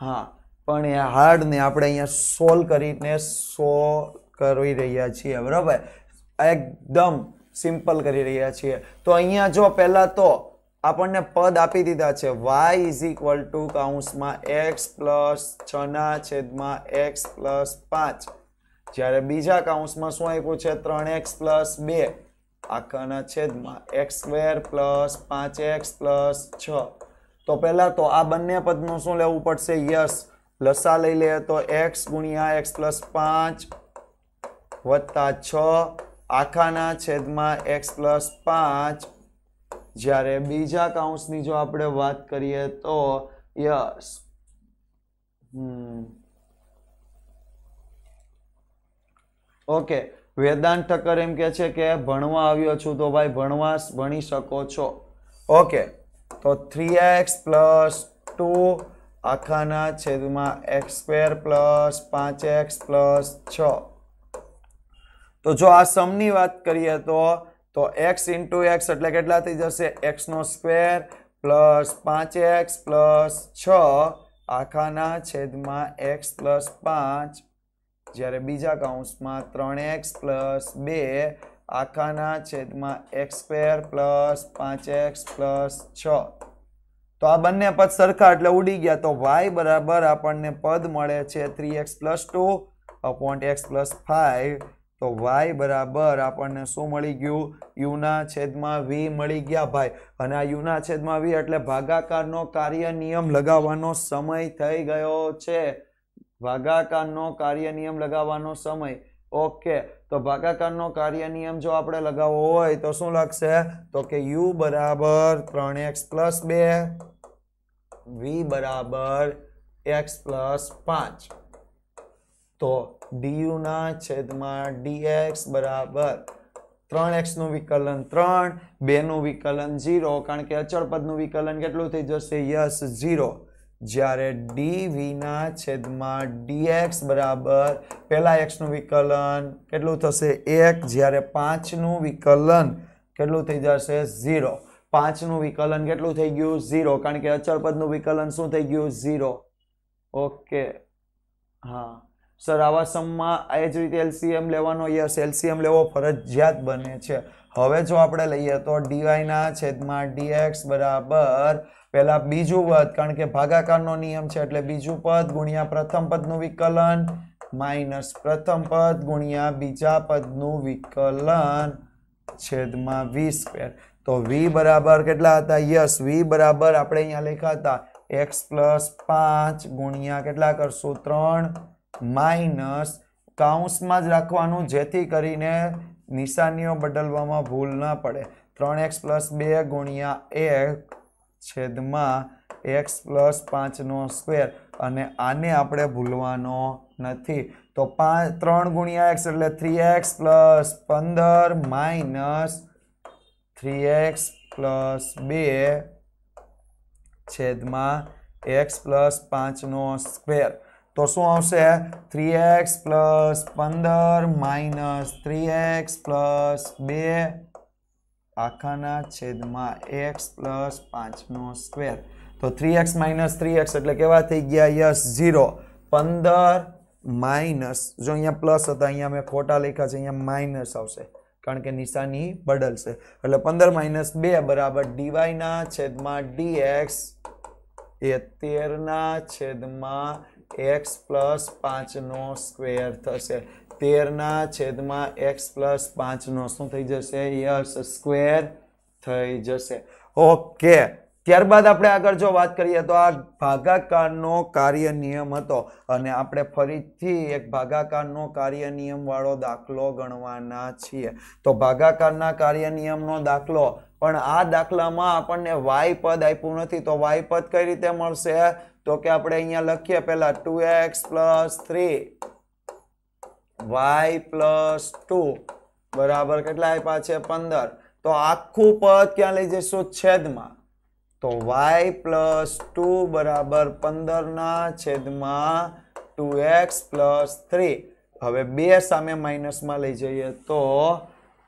हाँ पण ए हार्ड ने आपणे अहींया सोल्व करीने सोल्व करी रह्या छीए बराबर, एकदम सीम्पल करी रह्या छीए। तो अहींया जो पहला तो आपणने पद आपी दीधा छे वाय इज इक्वल टू काउंसमां एक्स प्लस छना छेदमां एक्स प्लस पांच, ज्यारे बीजा काउंसमां शुं आप्युं छे त्रण एक्स प्लस बे आखाना छेदमां एक्स स्क्वेर प्लस पांच एक्स प्लस छ। तो पहला तो आ बंने पदनुं शुं लेवुं पड़शे यस लसा लई ले तो एक्स गुणिया एक्स प्लस पांच वत्ता छ आखाना छेदमां एक्स प्लस पांच, ज्यारे बीजा काउंसनी जो आपणे वात करीए तो यस ओके वेदांत ठक्कर एम कहे छे के भणवा आव्यो छो तो भाई भणवा भणी शको छो। ओके तो थ्री एक्स प्लस टू आखाना छेदमां एक्स स्क्वेर प्लस पांच एक्स प्लस छ। तो जो आ समनी बात करिए तो तो एक्स इंटू एक्स एटले केटला थई जशे एक्स नो स्क्वेर प्लस पांच एक्स प्लस छ आखाना छेदमां एक्स प्लस पांच, જ્યારે બીજા કાઉન્સમાં ત્રણ એક્સ પ્લસ બે આખાના છેદમાં એક્સ સ્ક્વેર પ્લસ પાંચ એક્સ પ્લસ છ। તો આ બંને પદ સરખા એટલે ઉડી ગયા તો y બરાબર આપણને પદ મળે છે ત્રણ x plus two upon x plus પાંચ। તો y બરાબર આપણને શું મળી ગયું u ના છેદમાં v મળી ગયા ભાઈ, અને આ u ના છેદમાં v એટલે ભાગાકારનો કાર્ય નિયમ લગાવવાનો સમય થઈ ગયો છે। भागाकारनो कार्य नियम लगावानो समय। ओके तो भागाकारनो कार्य नियम जो आपणे लगावो होय तो शुं लगशे तो के u बराबर ત્રણ એક્સ प्लस બે v बराबर x प्लस પાંચ। तो du ना छेदमां dx बराबर ત્રણ એક્સ નું विकलन ત્રણ, બે નું विकलन ઝીરો कारण के अचल पदनुं विकलन केटलुं थई जशे यस ઝીરો, જ્યારે dv ના છેદમાં dx બરાબર પહેલા x નું વિકલન કેટલું થશે એક, જ્યારે પાંચ નું વિકલન કેટલું થઈ જશે ઝીરો। પાંચ નું વિકલન કેટલું થઈ ગયું ઝીરો કારણ કે અચળ પદનું વિકલન શું થઈ ગયું ઝીરો। ઓકે હા સર આવા સમમાં એ જ રીતે એલસીએમ લેવાનો યસ એલસીએમ લેવો ફરજિયાત બને છે। હવે જો આપણે લઈએ તો dy ના છેદમાં dx બરાબર पहला बीजू पद कारण के भागाकार नो नियम छे एटले बीजू पद गुणिया प्रथम पद नु विकलन माइनस प्रथम पद गुणिया बीजा पद नु विकलन छेदमां v स्क्वेर। तो v बराबर केटला हता यस v बराबर आपणे अहींया लख्या हता x प्लस पांच गुणिया केटला करशुं त्रण माइनस काउंसमां ज राखवानुं जेथी करीने निशानीओ बदलवामां भूल ना पड़े। त्रण एक्स प्लस बे गुणिया एक छेदमां एक्स प्लस पांच नो स्क्वेर अने आने आपणे भूलवानो नथी। तो पांच त्रण गुणिया एक्स एटले थ्री एक्स प्लस पंदर माइनस थ्री एक्स प्लस बे छेदमां एक्स प्लस पांच नो स्क्वेर। तो शू आ थ्री एक्स प्लस पंदर माइनस थ्री एक्स प्लस बे आखाना छेदमां एक्स प्लस पांच नो स्क्वेर। तो three x minus three x एटले केवा थई गया यस जीरो। पंदर माइनस जो अहींया प्लस हता अहींया मैं खोटा लख्या छे अहींया माइनस आवशे कारण के निशानी बदलशे। एटले पंदर माइनस बे बराबर डीवाय ना छेदमां डी एक्स ए तेर ना छेदमां एक्स प्लस पांच नो स्क्वेर थशे। तेर ना छेदमां एक्स प्लस पांच नो शू थई जशे यस स्क्वेर थई जशे। ओके त्यारबाद आपणे आगळ जो वात करीए तो आ भागाकारनो कार्य नियम हतो अने आपणे फरीथी एक भागाकारनो कार्य नियम वाळो दाखलो गणवाना छीए। तो भागाकारना कार्य नियमनो दाखलो पण आ दाखलामां आपणने वाय पद आप्युं नथी तो वाय पद कई रीते मळशे तो के आपणे अहींया लखीए पहेला two x plus three y plus two बराबर केटला आप्या छे पंदर। तो आखू पद क्यां लई जशो छेदमां तो वाय प्लस टू बराबर पंदर ना छेदमां टू एक्स प्लस थ्री। हवे बे सामे माइनस मां लई जईए तो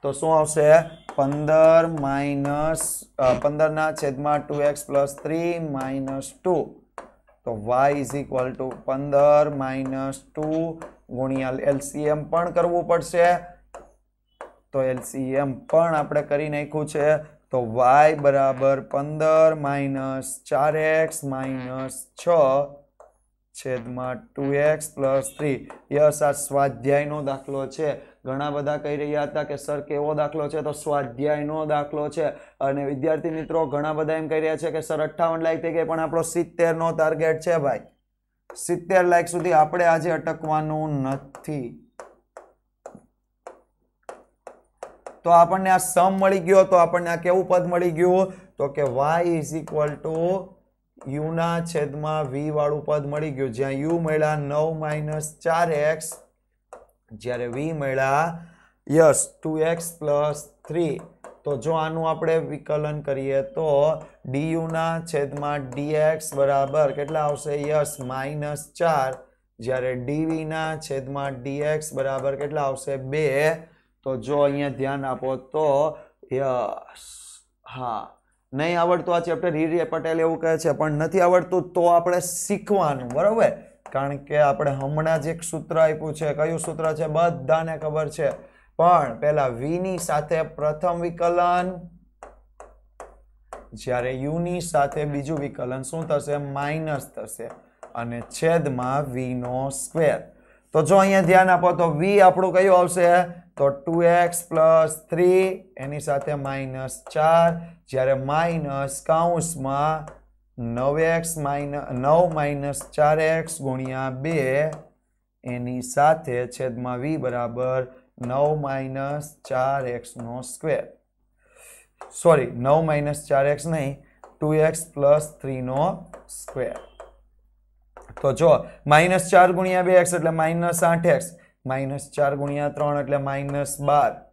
तो शू आवशे पंदर माइनस पंदर ना छेदमां two x plus three minus two. तो y इज इक्वल टू पंदर माइनस टू गुणिया एलसीएम पण करवू पड़शे तो एलसीएम पण आपणे करी नाख्युं छे। तो y बराबर पंदर माइनस चार एक्स माइनस छ छेदमां two x plus three. Yes आ स्वाध्यायनो दाखलो छे। घणा बधा कही रह्या हता के सर केवो दाखलो छे तो स्वाध्यायनो दाखलो छे अने विद्यार्थी मित्रों घणा बधा एम कही रह्या छे के सर अठावन लाइक थई गई पण आपणो सित्तेर नो टार्गेट छे भाई। सित्तेर लाइक सुधी आपणे आज अटकवानुं नथी। तो आपणने आ सम मळी गयो तो आपणने आ केवुं पद मळी गयुं तो के y is equal to u ना छेदमां v वाळुं पद मळी गयुं ज्यां u मळ्या नौ माइनस चार एक्स જ્યારે v મળ્યા yes two x plus three. तो जो આનું આપણે વિકલન કરીએ तो du ના છેદમાં dx બરાબર કેટલા આવશે યસ માઇનસ ચાર જ્યારે dv ના છેદમાં dx બરાબર કેટલા આવશે બે। તો જો અહીંયા ધ્યાન આપો તો યસ હા नहीं આવડતું આ ચેપ્ટર રીરી પટેલ એવું કહે છે પણ નથી આવડતું तो આપણે શીખવાનું બરાબર कारण के आपणे हमणां ज एक सूत्र आप्युं छे क्यू सूत्र छे बधाने खबर छे पण पहेला v नी साथे प्रथम विकलन ज्यारे u नी साथे बीजुं विकलन शुं थशे माइनस थशे अने छेदमां v नो स्क्वेर। तो जो अहींया ध्यान आपो तो v आपणुं क्यू आवशे तो टू एक्स प्लस थ्री एनी साथे माइनस चार ज्यारे माइनस काउंसमां नौ एक्स माइनस नौ माइनस चार एक्स गुणिया बे एनी साथे छेदमां वी बराबर नौ माइनस चार एक्स नो स्क्वेर सॉरी नौ माइनस चार एक्स नहीं टू एक्स प्लस थ्री नो स्क्वेर। तो जो माइनस चार गुणिया बे एक्स एटले माइनस आठ एक्स माइनस चार गुणिया त्रण एटले माइनस बार।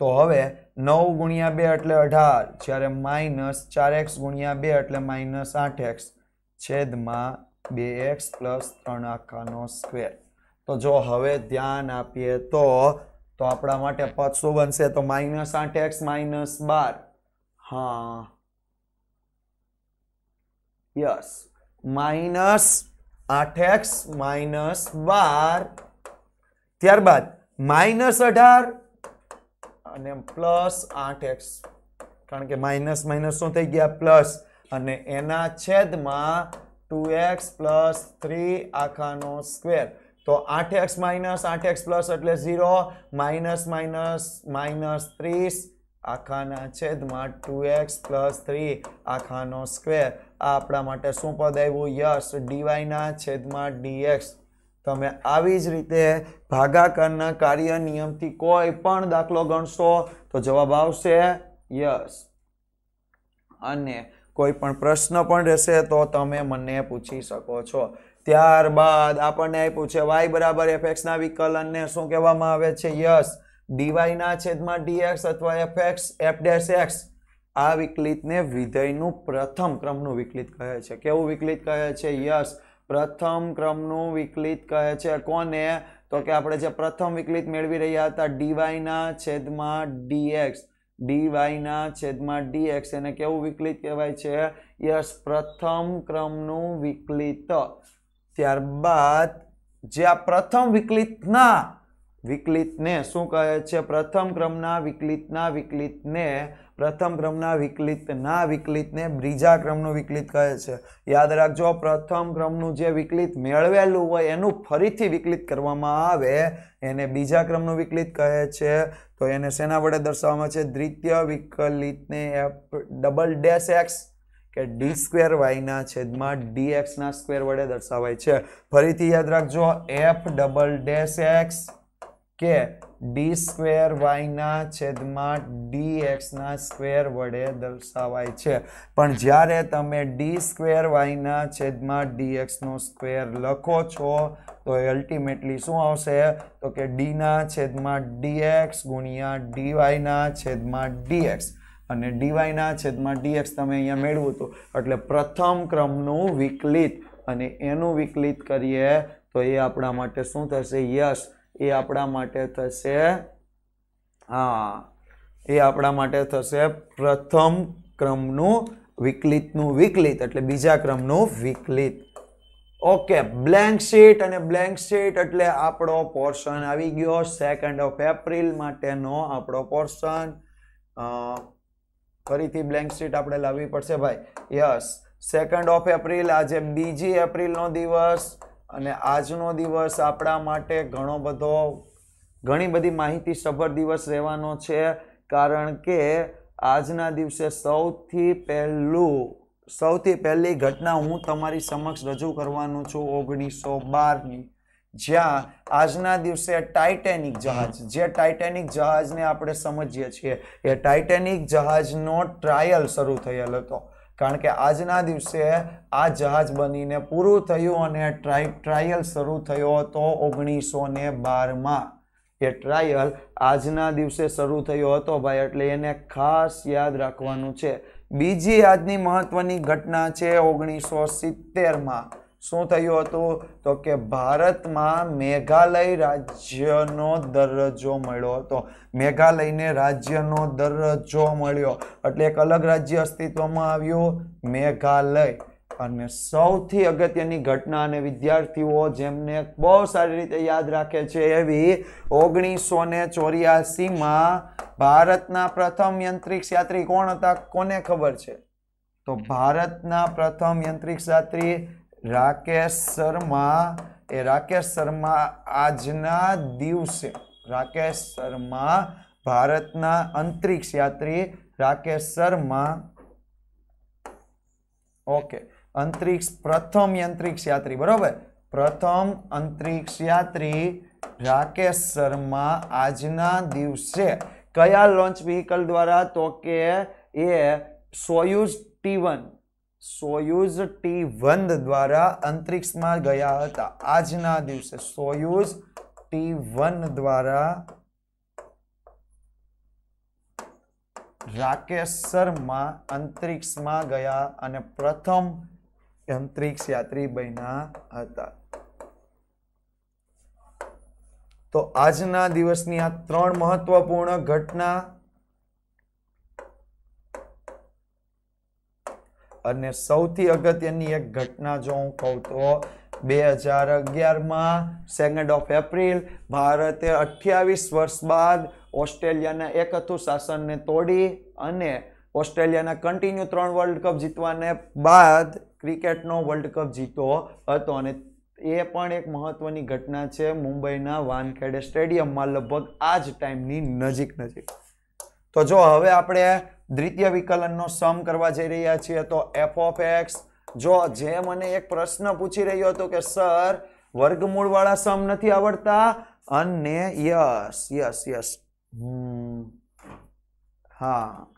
तो हवे नौ गुणिया बे एटले अठार ज्यारे माइनस चार एक्स गुणिया बे एटले माइनस आठ एक्स छेदमां बे एक्स प्लस त्रण आखा नो स्क्वेर। तो जो हवे ध्यान आपीए तो तो आपणा माटे पद शुं बनशे तो माइनस आठ एक्स माइनस बार हाँ यस माइनस आठ एक्स माइनस बार त्यारबाद माइनस अठार अने प्लस आठ एक्स कारण के माइनस माइनस शू थी गया प्लस अने एना छेदमां टू एक्स प्लस थ्री आखा नो स्क्वेर। तो आठ एक्स माइनस आठ एक्स प्लस एटले जीरो माइनस माइनस माइनस तीस आखाना छेदमां टू एक्स प्लस थ्री आखा नो स्क्वेर। आ आपणा माटे शुं पद आव्युं यस डीवाय ना छेदमां डी एक्स। तमे आवी ज रीते भागाकारना कार्य नियमथी कोई पण दाखलो गणशो तो जवाब आवशे यस। अने कोईपण प्रश्न पण रहेशे तो तमे मने पूछी शको छो। त्यारबाद आपणे आप्युं छे y बराबर fx ना विकलन ने शुं कहेवामां आवे छे यस dy ना छेदमां dx अथवा fx f'(x) आ विकलित ने विधेयनुं प्रथम क्रमनुं विकलित कहे छे। केवुं विकलित कहे छे यस प्रथम क्रमनु विकलित कहे छे। कोने तो के आपणे जे प्रथम विकलित मेळवी रह्या हता dy ना छेदमां dx dy ना छेदमां dx एने केवुं विकलित कहेवाय छे यस प्रथम क्रमनु विकलित। त्यारबाद जे आ प्रथम विकलितना विकलितने शुं कहे छे प्रथम क्रमना विकलितना विकलितने प्रथम क्रमना विकलितना विकलितने बीजा क्रमनु विकलित कहे छे। याद राखजो प्रथम क्रमनु जे विकलित मेळवेलु होय एनु फरीथी विकलित करवामां आवे एने बीजा क्रमनु विकलित कहे छे। तो एने शेना वडे दर्शाववामां छे द्वितीय विकलितने एफ डबल डैश एक्स के डी स्क्वेर वाई ना छेदमां डी एक्स ना स्क्वेर वडे दर्शावाय छे। फरीथी याद राखजो एफ डबल डैश एक्स के डी स्क्वेर वाई ना छेदमां डी एक्स ना स्क्वेर वडे दर्शावाय छे। पण ज्यारे तमे डी स्क्वेर वाई ना छेदमां डी एक्स नो स्क्वेर लखो छो तो अल्टीमेटली शुं आवशे तो के डी ना छेदमां डी एक्स गुणिया डी वाई ना छेदमां डी एक्स अने डी वाई ना छेदमां डी एक्स तमे अहींया मेळव्युं हतुं एटले प्रथम क्रमनुं विकलित अने एनुं विकलित करीए तो ए आपणा माटे शुं थशे यस ए आपड़ा माटे थशे हाँ ए आपड़ा माटे थशे प्रथम क्रमनु विकलितनु विकलित एटले बीजा क्रमनु विकलित। ओके ब्लेंक शीट अने ब्लेंक शीट एटले आपड़ो पोर्शन आवी गयो सेकंड ऑफ एप्रिल माटेनो आपड़ो पोर्शन। फरीथी ब्लेंक शीट आपणे लाववी पड़शे भाई यस सेकंड ऑफ एप्रिल आजे बीजी एप्रिल नो दिवस अने आजनो दिवस आपड़ा माटे घणो बधो घणी बधी माहितीसभर दिवस रहेवानो छे कारण के आजना दिवसे सौथी पहेलू सौथी पहेली घटना हूँ तमारी समक्ष रजू करवानो छुं ओगनीस सौ बार नी ज्यां आजना दिवसे टाइटेनिक जहाज जे टाइटेनिक जहाज ने आपणे समझीए छीए ए टाइटेनिक जहाजनो ट्रायल शरू थयेल हतो कारण के आजना दिवसे आ जहाज बनीने पूरुं थयुं अने ट्राय ट्रायल शरू थयो हतो ओगनीस सौ ने बार मां। ये ट्रायल आजना दिवसे शरू थयो हतो भाई एटले एने खास याद राखवानुं छे। बीजी आजनी महत्वनी घटना छे ओगनीस सौ सित्तेर मां शुं थयुं हतुं तो के भारत में मेघालय राज्यनो दरजो मळ्यो हतो। मेघालयने राज्यनो दरजो मळ्यो एटले एक अलग राज्य अस्तित्वमां आव्युं मेघालय। अने सौथी अगत्यनी घटना अने विद्यार्थीओ जेमने बहु सारी रीते याद राखे छे एवी ओगनीस सौ ने चौरासी मां भारतना प्रथम यंत्रिक्ष यात्री कोण हता कोने खबर छे तो भारतना प्रथम यंत्रिक्ष यात्री राकेश शर्मा ए राकेश शर्मा आजना दिवसे राकेश शर्मा भारतना अंतरिक्ष यात्री राकेश शर्मा ओके अंतरिक्ष प्रथम अंतरिक्ष यात्री बराबर प्रथम अंतरिक्ष यात्री राकेश शर्मा आजना दिवसे कया लॉन्च व्हीकल द्वारा तो के ये सोयूज टी वन सोयूज टी वन द्वारा अंतरिक्ष में गया था आजना दिवसे सोयूज टी वन द्वारा राकेश शर्मा अंतरिक्ष में गया अने प्रथम अंतरिक्ष यात्री बन्या था। तो आजना दिवसनी आ त्रण महत्वपूर्ण घटना अने सौथी अगत्यनी एक घटना जो हूँ कहूँ तो दो हज़ार ग्यारह में सेकंड ऑफ एप्रिल भारते अठावीस वर्ष बाद ऑस्ट्रेलियाना एकहत्तु शासन ने तोड़ी अने ऑस्ट्रेलियाना कंटीन्यू त्रण वर्ल्ड कप जीतवाने बाद क्रिकेटनो वर्ल्ड कप जीतो हतो अने ए पण एक महत्वनी घटना छे मुंबईना वानखेड़े स्टेडियम में लगभग आज टाइमनी नजीक नजीक। तो जो हवे आपणे द्वितीय विकलननो सम करवा जई रह्या छीए तो एफ ऑफ एक्स जो जे मने एक प्रश्न पूछी रह्यो हतो के सर वर्गमूल वाला सम नहीं आवड़ता अन्य यस यस यस हाँ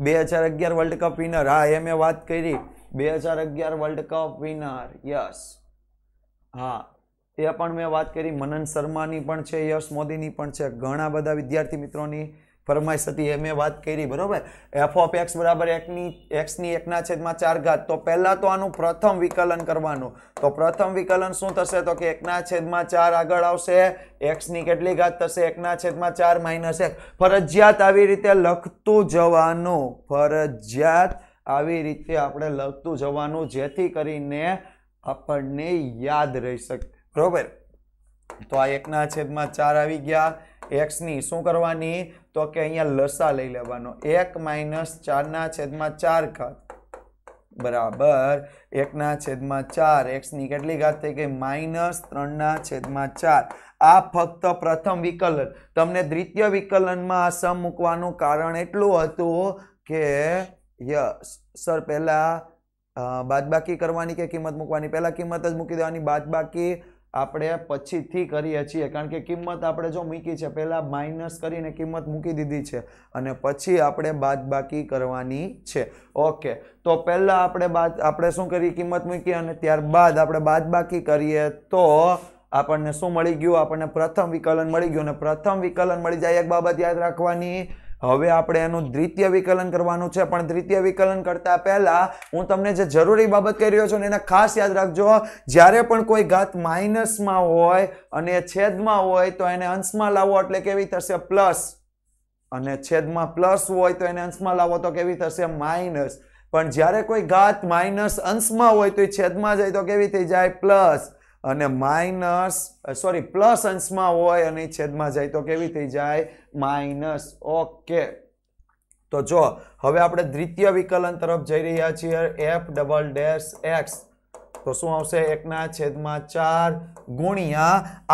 दो हज़ार ग्यारह वर्ल्ड कप विनर हाँ ये मैं बात करी दो हज़ार ग्यारह वर्ल्ड कप विनर यस हाँ ये पण मैं बात करी मनन शर्मा नी पण छे यश मोदी नी पण छे घणा बधा विद्यार्थी मित्रों नी फरमाइश थी ए मैं बात करी बराबर एफ ऑफ एक्स बराबर एक नी एक्स नी एक ना छेद में चार घात तो पहला तो आनु प्रथम विकलन करवानुं तो प्रथम विकलन शुं थशे तो के एक ना छेद में चार आगळ आवशे एक्स नी केटली घात थशे एक ना छेद में चार माइनस एक फरजियात आवी रीते लखतुं जवानुं फरजियात आवी रीते आपणे लखतुं जवानुं जेथी करीने आपणे याद रही शके बराबर तो आ एक ना छेद में चार आवी गया एक्स नी शू करवानी तो के अहींया लसा लई लेवानो एक माइनस चार ना छेद में चार घात बराबर एक ना छेद में चार एक्स नी केटली घात थई गई माइनस त्रण ना छेद में चार आ फक्त प्रथम विकलन तमने द्वितीय विकलन में आ सम मूकवानुं कारण एटलुं हतुं के यस सर पहला बादबाकी करवानी के किंमत मूकवानी पहला किंमत ज मूकी देवानी बादबाकी આપણે પછીથી કરીએ છીએ કારણ કે કિંમત આપણે જો મૂકી છે પહેલા માઈનસ કરીને કિંમત મૂકી દીધી છે અને પછી આપણે બાદબાકી કરવાની છે ઓકે તો પહેલા આપણે બાદ આપણે શું કરી કિંમત મૂકી અને ત્યારબાદ આપણે બાદબાકી કરીએ તો આપણને શું મળી ગયું આપણને પ્રથમ વિકલન મળી ગયું અને પ્રથમ વિકલન મળી જાય એક બાબત યાદ રાખવાની હવે આપણે એનું દ્વિતીય વિકલન કરવાનું છે પણ દ્વિતીય વિકલન કરતા પહેલા હું તમને જે જરૂરી બાબત કહી રહ્યો છું એને ખાસ યાદ રાખજો જ્યારે પણ કોઈ ઘાત માઈનસમાં હોય અને છેદમાં હોય તો એને અંશમાં લાવો એટલે કેવી થશે પ્લસ અને છેદમાં પ્લસ હોય તો એને અંશમાં લાવો તો કેવી થશે માઈનસ પણ જ્યારે કોઈ ઘાત માઈનસ અંશમાં હોય તો એ છેદમાં જાય તો કેવી થઈ જાય પ્લસ અને માઈનસ સોરી પ્લસ અંશમાં હોય અને છેદમાં જાય તો કેવી થઈ જાય માઈનસ ઓકે તો જો હવે આપણે દ્વિતીય વિકલન તરફ જઈ રહ્યા છીએ f ડબલ ડેશ x તો શું આવશે એક ના છેદમાં ચાર ગુણ્યા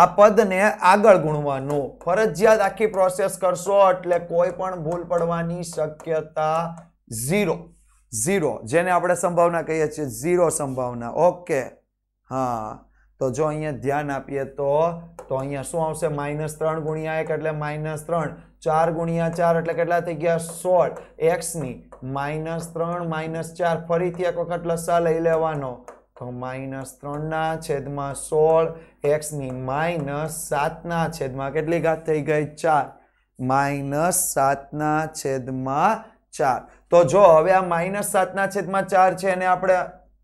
આ પદને આગળ ગુણવાનું ફરજિયાત આખી પ્રોસેસ કરશો એટલે કોઈ પણ ભૂલ પડવાની શક્યતા ઝીરો ઝીરો જેને આપણે સંભાવના કહીએ છીએ ઝીરો સંભાવના ઓકે હા तो जो अहींया ध्यान आपीए तो तो अहींया शुं आवशे माइनस त्रण गुणिया एक एटले माइनस त्रण चार गुणिया चार एटले केटला थई गया सोळ एक्स नी माइनस त्रण माइनस चार फरीथी एक वखत लसा लई लेवानो तो माइनस त्रण ना छेदमां सोळ एक्स नी माइनस सात ना छेदमां केटली घात थई गई चार माइनस सात ना छेदमां चार तो जो हवे आ माइनस सात ना छेदमां चार छे ने आपणे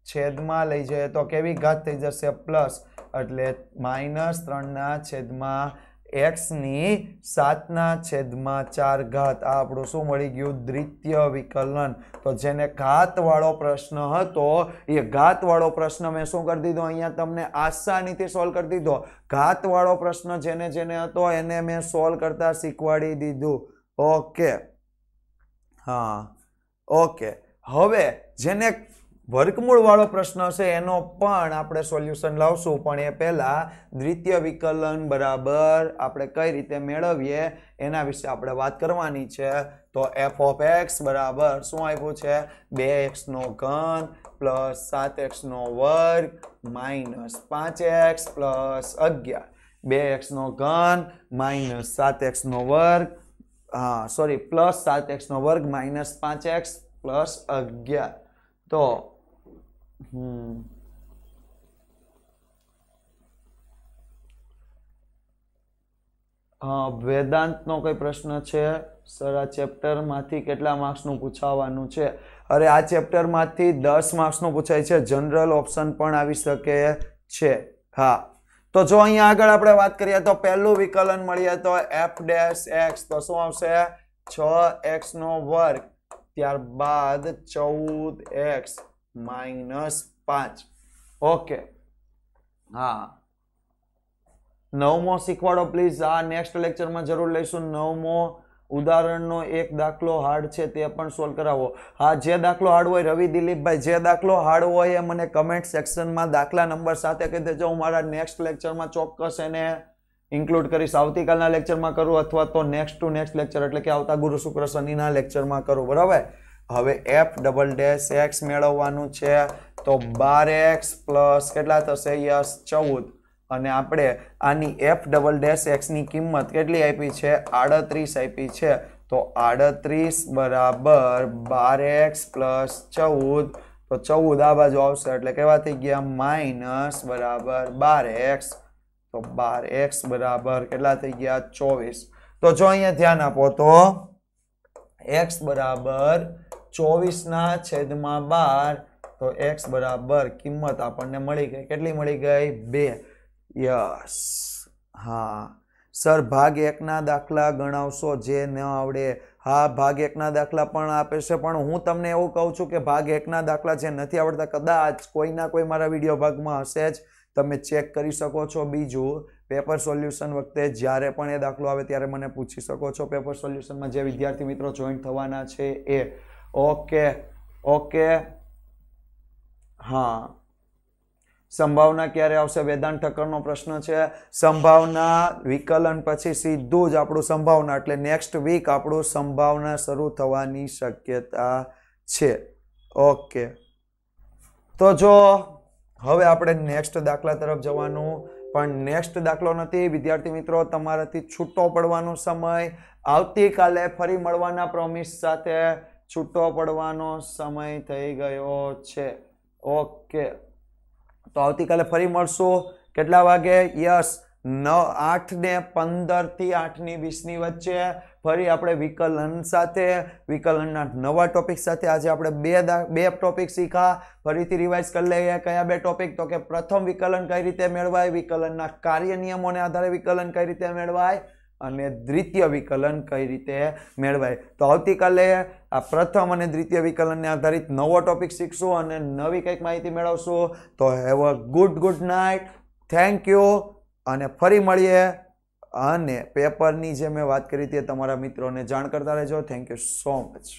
छेद में लई जाए तो केवी घात थी जैसे प्लस एटले माइनस त्रण ना छेद में एक्स नी सात ना छेद में चार घात आ आपणो शुं मळी गयुं द्वितीय विकलन तो जेने घातवाळो प्रश्न हतो ए घातवाळो प्रश्न मैं शुं करी दीधो अहींया तमने आसानीथी सोल्व करी दीधो घातवाळो प्रश्न जेने जेने हतो एने मैं सोल्व करता शीखवाडी दीधुं ओके हाँ ओके हवे जेने वर्गमूल वालो प्रश्न छे एनो पण आपणे सोल्यूशन लावशुं पण ए पहेला द्वितीय विकलन बराबर आपणे कई रीते मेळवीए एना विषे आपणे वात करवानी छे तो एफ ऑफ एक्स बराबर शुं आव्युं छे बे एक्स नो घन प्लस सात एक्स नो वर्ग माइनस पांच एक्स प्लस अगियार बे एक्स नो घन माइनस सात एक्स नो वर्ग हाँ सॉरी प्लस सात एक्स नो वर्ग माइनस पांच एक्स प्लस अगियार तो हम्म हाँ वेदांत नो कोई प्रश्न छे सर आ चेप्टर मांथी केटला मार्क्स नु पूछावानुं छे अरे आ चेप्टर मांथी दस मार्क्स नु पूछाय छे जनरल ऑप्शन पण आवी सके छे हाँ तो जो अहींया आगळ आपणे वात करीए तो पहेलुं विकलन मळीए तो एफ डैश एक्स तो शुं आवशे छ एक्स नो वर्ग त्यारबाद चौदह एक्स माइनस पांच ओके हाँ नवमो शीखवाड़ो प्लीज आ नेक्स्ट लेक्चर में जरूर लैसु नवमो उदाहरणनो एक दाखलो हार्ड छे ते पण सोल्व करावो हाँ जे दाखलो हार्ड होय रवि दिलीप भाई जे दाखलो हार्ड होय मने कमेंट सेक्शन में दाखला नंबर साथे कही देजो हूँ मारा नेक्स्ट लेक्चर में चोक्कस एने इंक्लूड करीश आवतीकालना लेक्चरमा करूँ अथवा तो नेक्स्ट टू नेक्स्ट लेक्चर एटले के आवता गुरु शुक्र शनिना लेक्चरमा करूँ बराबर हवे एफ डबल डैश एक्स मेळववानुं छे तो बार एक्स प्लस केटला थशे यस चौदह अने आपणे आनी एफ डबल डेश एक्स नी किंमत केटली आपी छे आड़त्रीस आपी छे तो आड़त्रीस बराबर बार एक्स प्लस चौदह तो चौदह आ बाजू आवशे एटले केवा थई गया माइनस बराबर बार एक्स तो बार एक्स बराबर केटला थई गया चौवीस। तो जो अहींया ध्यान आपो तो एक्स बराबर चौवीस ना छेदमां बार तो एक्स बराबर किंमत आपने मळी गई केटली मळी गई बे। यस हाँ सर भाग एक ना दाखला गणावशो जे न आवडे। हाँ भाग एक ना दाखला पण आपे छे पण हूँ तमने एवुं कहूं छूं के भाग एक ना दाखला जे नथी आवडता कदाच कोई ना कोई मारा विडियो भागमां हशे ज तमे चेक करी सको छो। बीजू पेपर सोल्यूशन वखते ज्यारे पण ए दाखलो आवे त्यारे मने पूछी सको छो। पेपर सोल्यूशनमां जे विद्यार्थी मित्रों जोइन थवाना छे ए ओके ओके हाँ संभावना क्यारे आवशे वेदांत ठक्करनो प्रश्न छे। संभावना विकलन पछी सीधुं ज आपणुं संभावना एटले नेक्स्ट वीक आपणुं संभावना शरू थवानी शक्यता छे। ओके तो जो हवे आपणे नेक्स्ट दाखला तरफ जवानुं पण नेक्स्ट दाखलो नथी। विद्यार्थी मित्रों तमाराथी छूटो पड़वानो समय आवती काले फरी मळवाना प्रोमिस साथे छूटो पड़वानो समय थई गयो छे। ओके तो आवती काले फरी मळशुं केटला वागे यस नौ आठ ने पंदर थी आठ ने वीस नी वच्चे फरी आपणे विकलन साथे विकलनना नवा टॉपिक साथे आज आपणे बे बे टॉपिक शीख्या। फरीथी रिवाइज कर लईए कया बे टॉपिक तो के प्रथम विकलन कई रीते मेळवाय विकलनना कार्य नियमोने आधारे विकलन कई रीते मेळवाय अने द्वितीय विकलन कई रीते मेळवाय। तो आवती काले आ प्रथम अने द्वितीय विकलन ने आधारित नवो टॉपिक शीखशुं अने नवी कंईक माहिती मेळवशुं। तो have a good good night thank you अने फरी मळीए अने पेपरनी जे मैं बात करी थी तमारा मित्रों ने जाण करता रहेजो। Thank you so much.